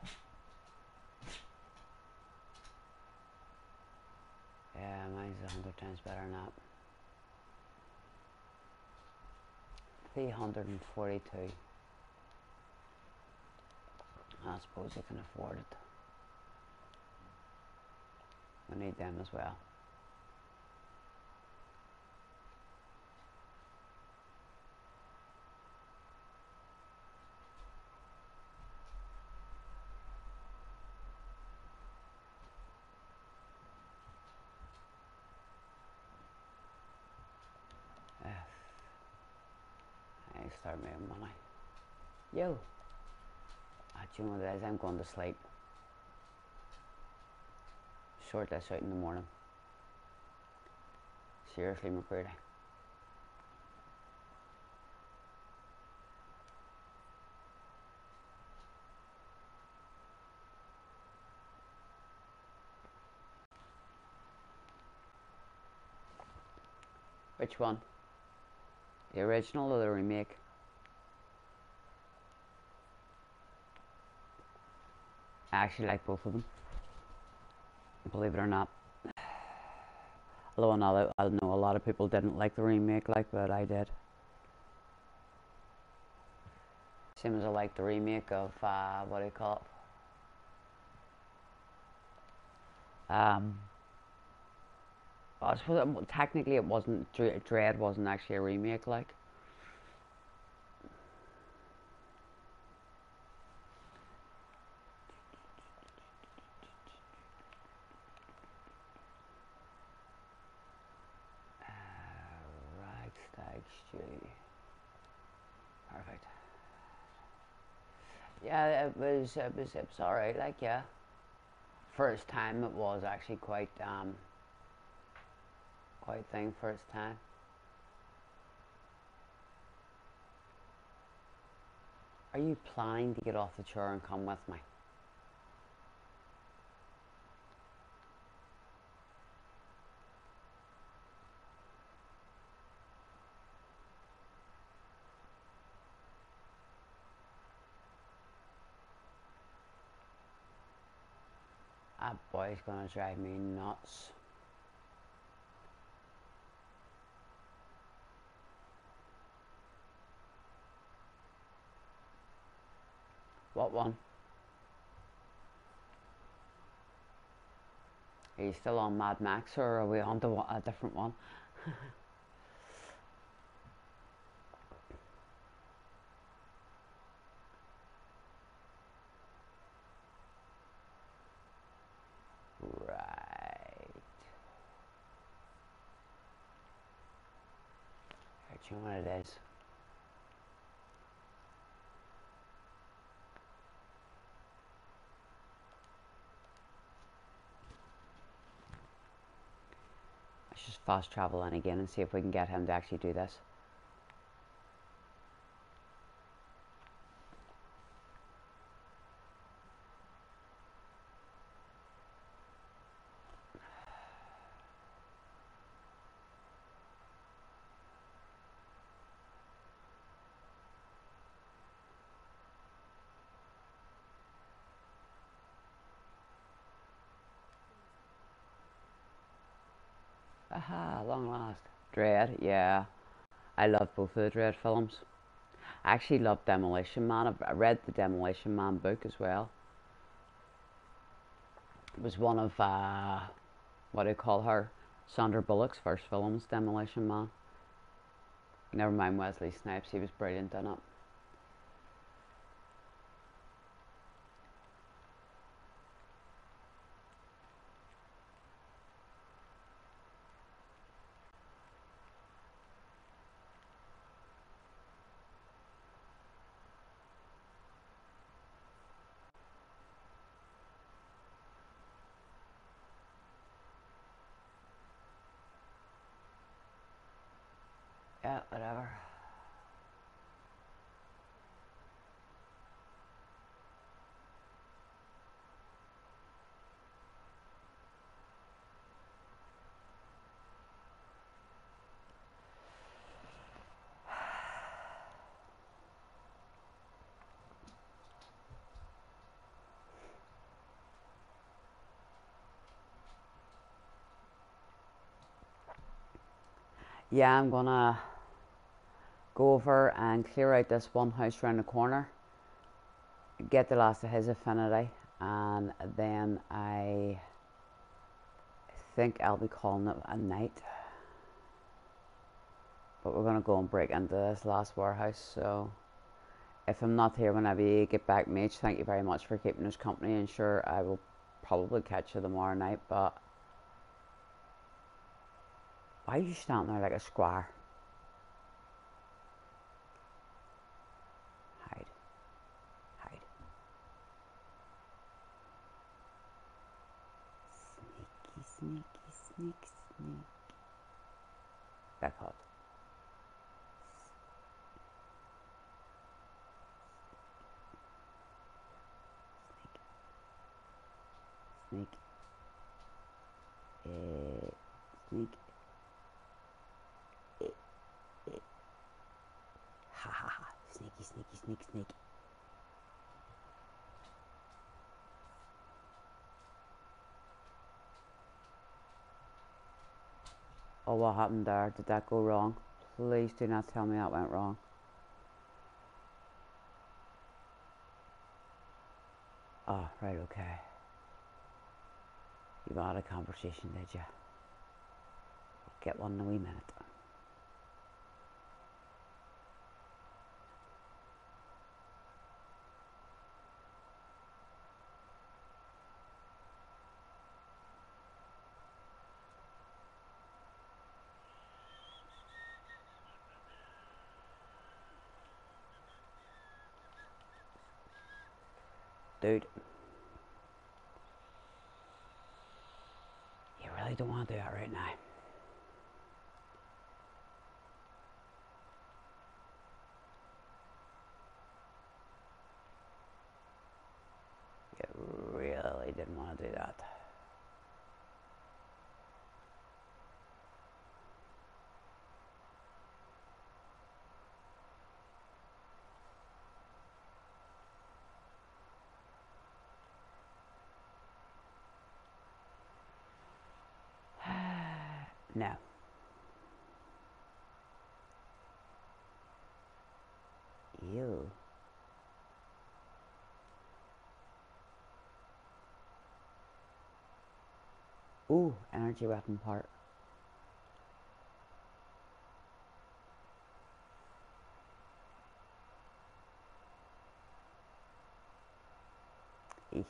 Yeah, mine's 100 times better than that. 342. I suppose I can afford it. We need them as well. Start making money. Yo, do you know what it is? I'm going to sleep. Sort this out in the morning. Seriously, MacCready. Which one? The original or the remake? I actually like both of them, believe it or not. Although I know a lot of people didn't like the remake, but I did. Same as I like the remake of what do you call it? I suppose it, technically it wasn't, Dread wasn't actually a remake, Perfect. Yeah, it was alright, yeah. First time it was actually quite thing first time. Are you planning to get off the chair and come with me? That boy's gonna drive me nuts. What one? Are you still on Mad Max or are we on to a different one? Do you know what it is? Let's just fast travel in again and see if we can get him to actually do this. Aha, long last. Dread, yeah. I love both of the Dread films. I actually love Demolition Man. I read the Demolition Man book as well. It was one of, what do you call her? Sandra Bullock's first films, Demolition Man. Never mind Wesley Snipes, he was brilliant in it. Yeah, I'm gonna go over and clear out this one house around the corner, get the last of his affinity, and then I think I'll be calling it a night. But we're gonna go and break into this last warehouse, so if I'm not here whenever you get back, Mage, thank you very much for keeping us company, and sure, I will probably catch you tomorrow night, but... Why are you standing there like a square? Hide. Hide. Sneaky, sneaky, sneak, sneak. Back up. Sneak. Sneak. Sneak. Ha ha ha, sneaky, sneaky, sneak, sneak. Oh, what happened there? Did that go wrong? Please do not tell me that went wrong. Oh, right, okay. You've had a conversation, did you? Get one in a wee minute. Dude, you really don't want to do that right now. You really didn't want to do that. No. Ew. Ooh, energy weapon part. Eesh.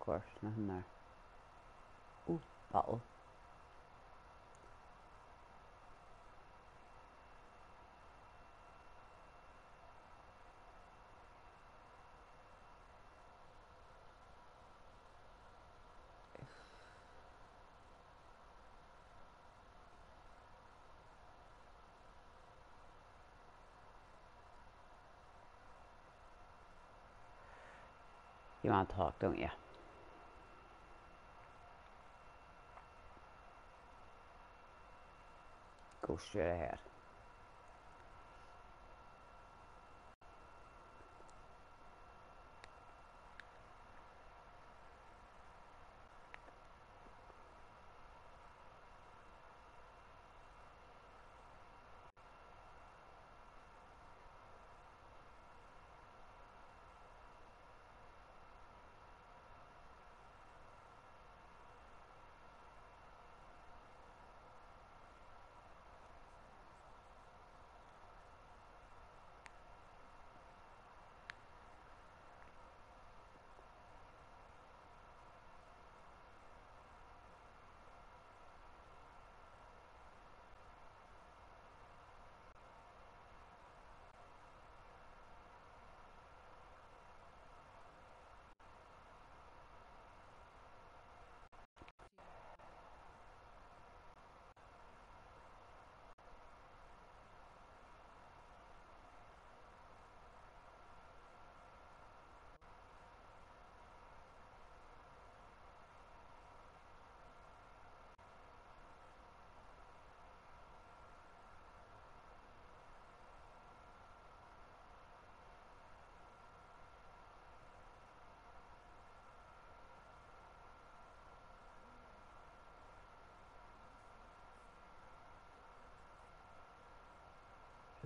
Of course, nothing there. Ooh, bottle. You want to talk, don't you? Go straight ahead.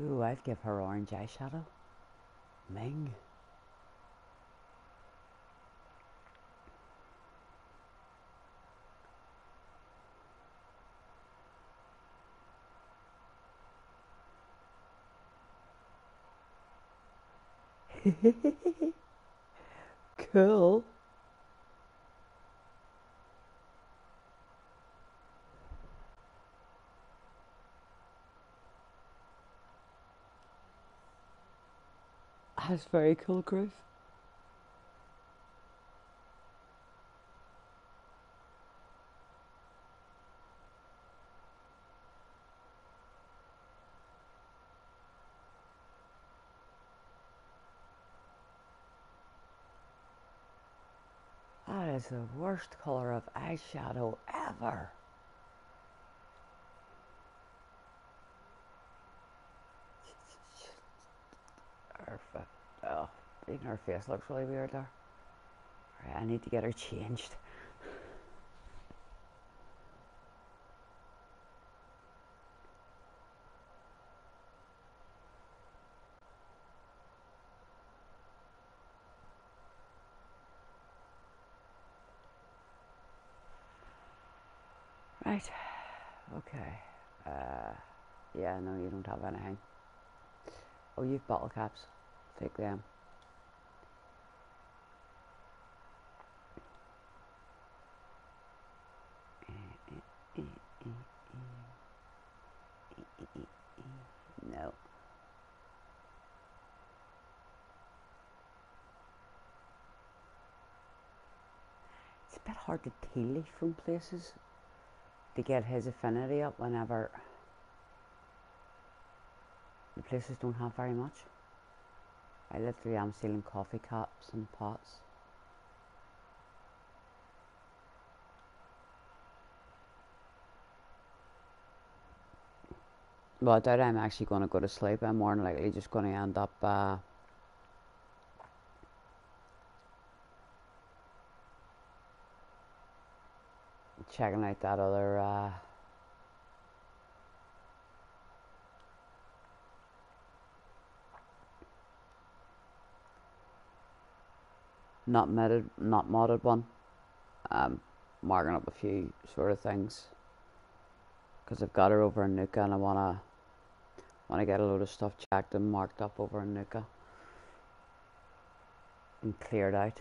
Ooh, I'd give her orange eyeshadow. Ming. Cool. That's very cool, Groove. That is the worst color of eyeshadow ever. Oh, even her face looks really weird there. Alright, I need to get her changed. Right. Okay. Yeah, no, you don't have anything. Oh, you've bottle caps. Take them. No. It's a bit hard to tea leaf from places to get his affinity up whenever the places don't have very much. I literally am stealing coffee cups and pots. Well, I doubt I'm actually going to go to sleep. I'm more than likely just going to end up checking out that other not modded one. Marking up a few sort of things because I've got her over in Nuka and I wanna get a load of stuff checked and marked up over in Nuka and cleared out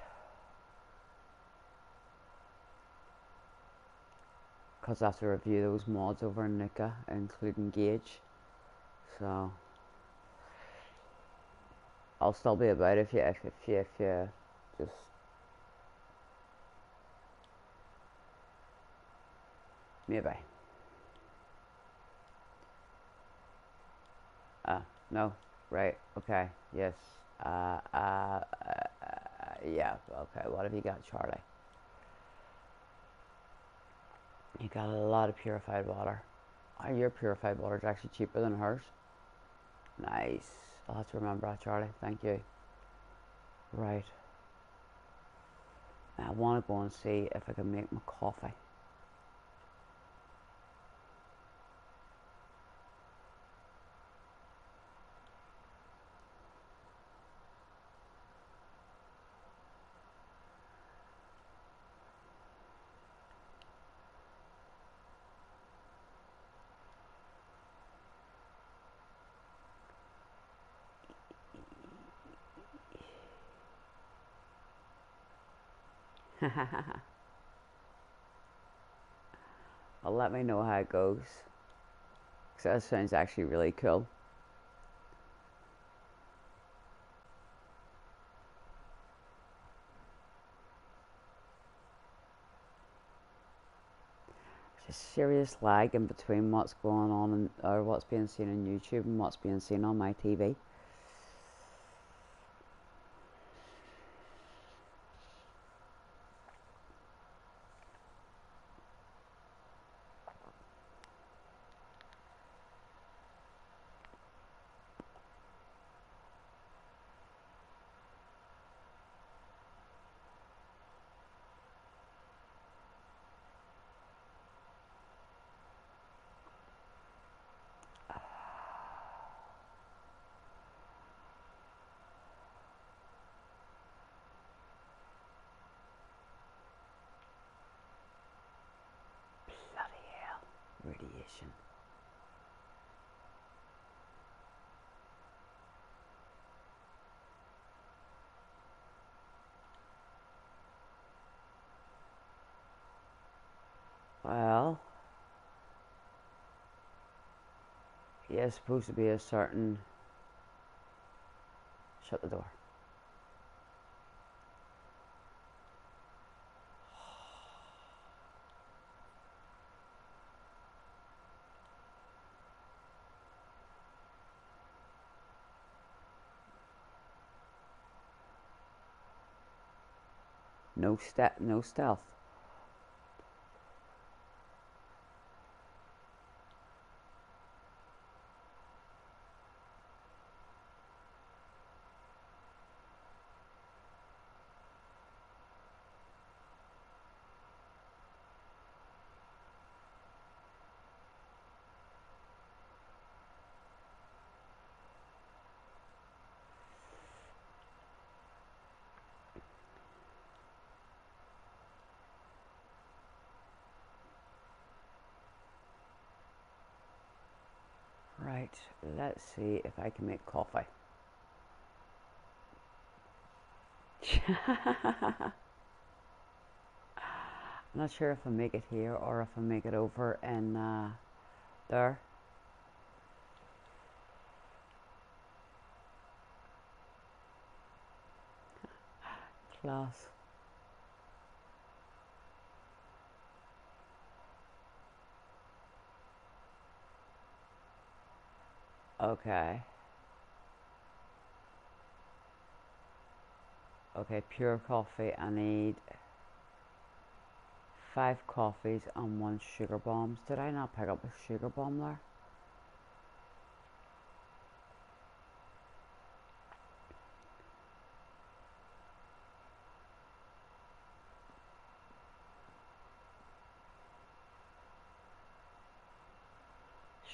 because I have to review those mods over in Nuka, including Gage. So I'll still be about if you just maybe. No, right, okay, yes, yeah, okay, what have you got, Charlie? You got a lot of purified water. Oh, your purified water is actually cheaper than hers. Nice, I'll have to remember that, Charlie, thank you. Right. I want to go and see if I can make my coffee. Well, let me know how it goes, because that sounds actually really cool. There's a serious lag in between what's going on and, or what's being seen on YouTube and what's being seen on my TV. direction. Well, yeah, it's supposed to be a certain... Shut the door. No step, no stealth. Let's see if I can make coffee. I'm not sure if I make it here or if I make it over and there. Class. Okay. Okay, pure coffee. I need 5 coffees and 1 sugar bombs. Did I not pick up a sugar bomb there?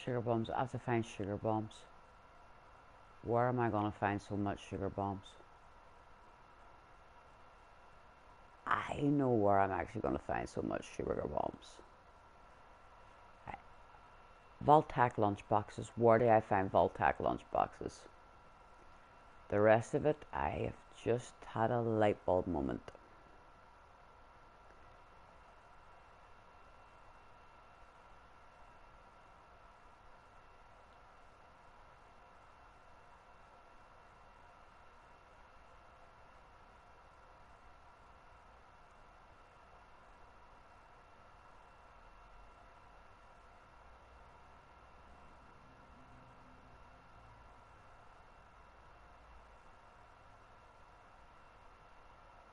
Sugar bombs. I have to find sugar bombs. Where am I gonna find so much sugar bombs? I know where I'm actually gonna find so much sugar bombs. Right. Vault-Tec lunch boxes. Where do I find Vault-Tec lunch boxes? The rest of it, I have just had a light bulb moment.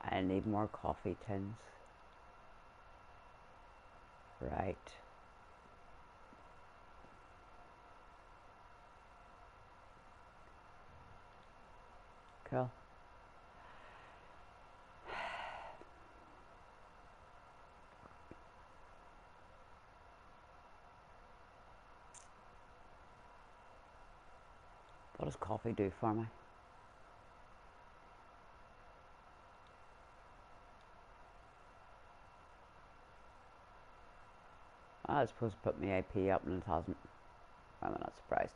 I need more coffee tins. Right. Cool. What does coffee do for me? I was supposed to put my AP up and it hasn't. I'm not surprised.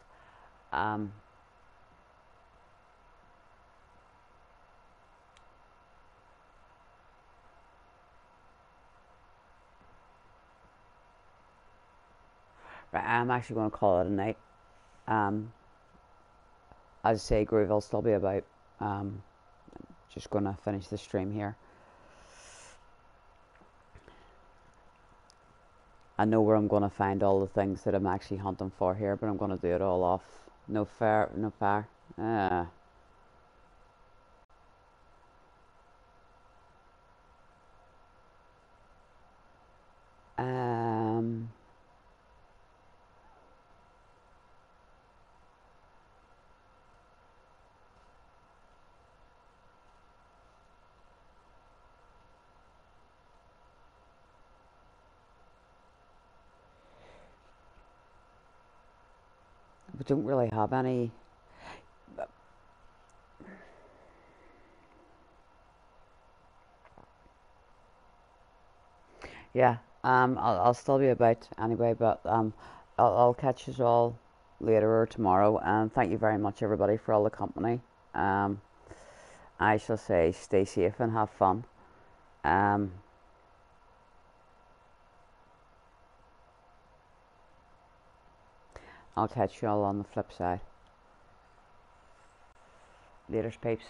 Right, I'm actually going to call it a night. As I say, Groove will still be about. Just going to finish the stream here. I know where I'm going to find all the things that I'm actually hunting for here, but I'm going to do it all off. No fair, no fair. Don't really have any. Yeah, I'll still be about anyway, but I'll catch you all later or tomorrow, and thank you very much everybody for all the company. I shall say stay safe and have fun. I'll catch you all on the flip side. Later, peeps.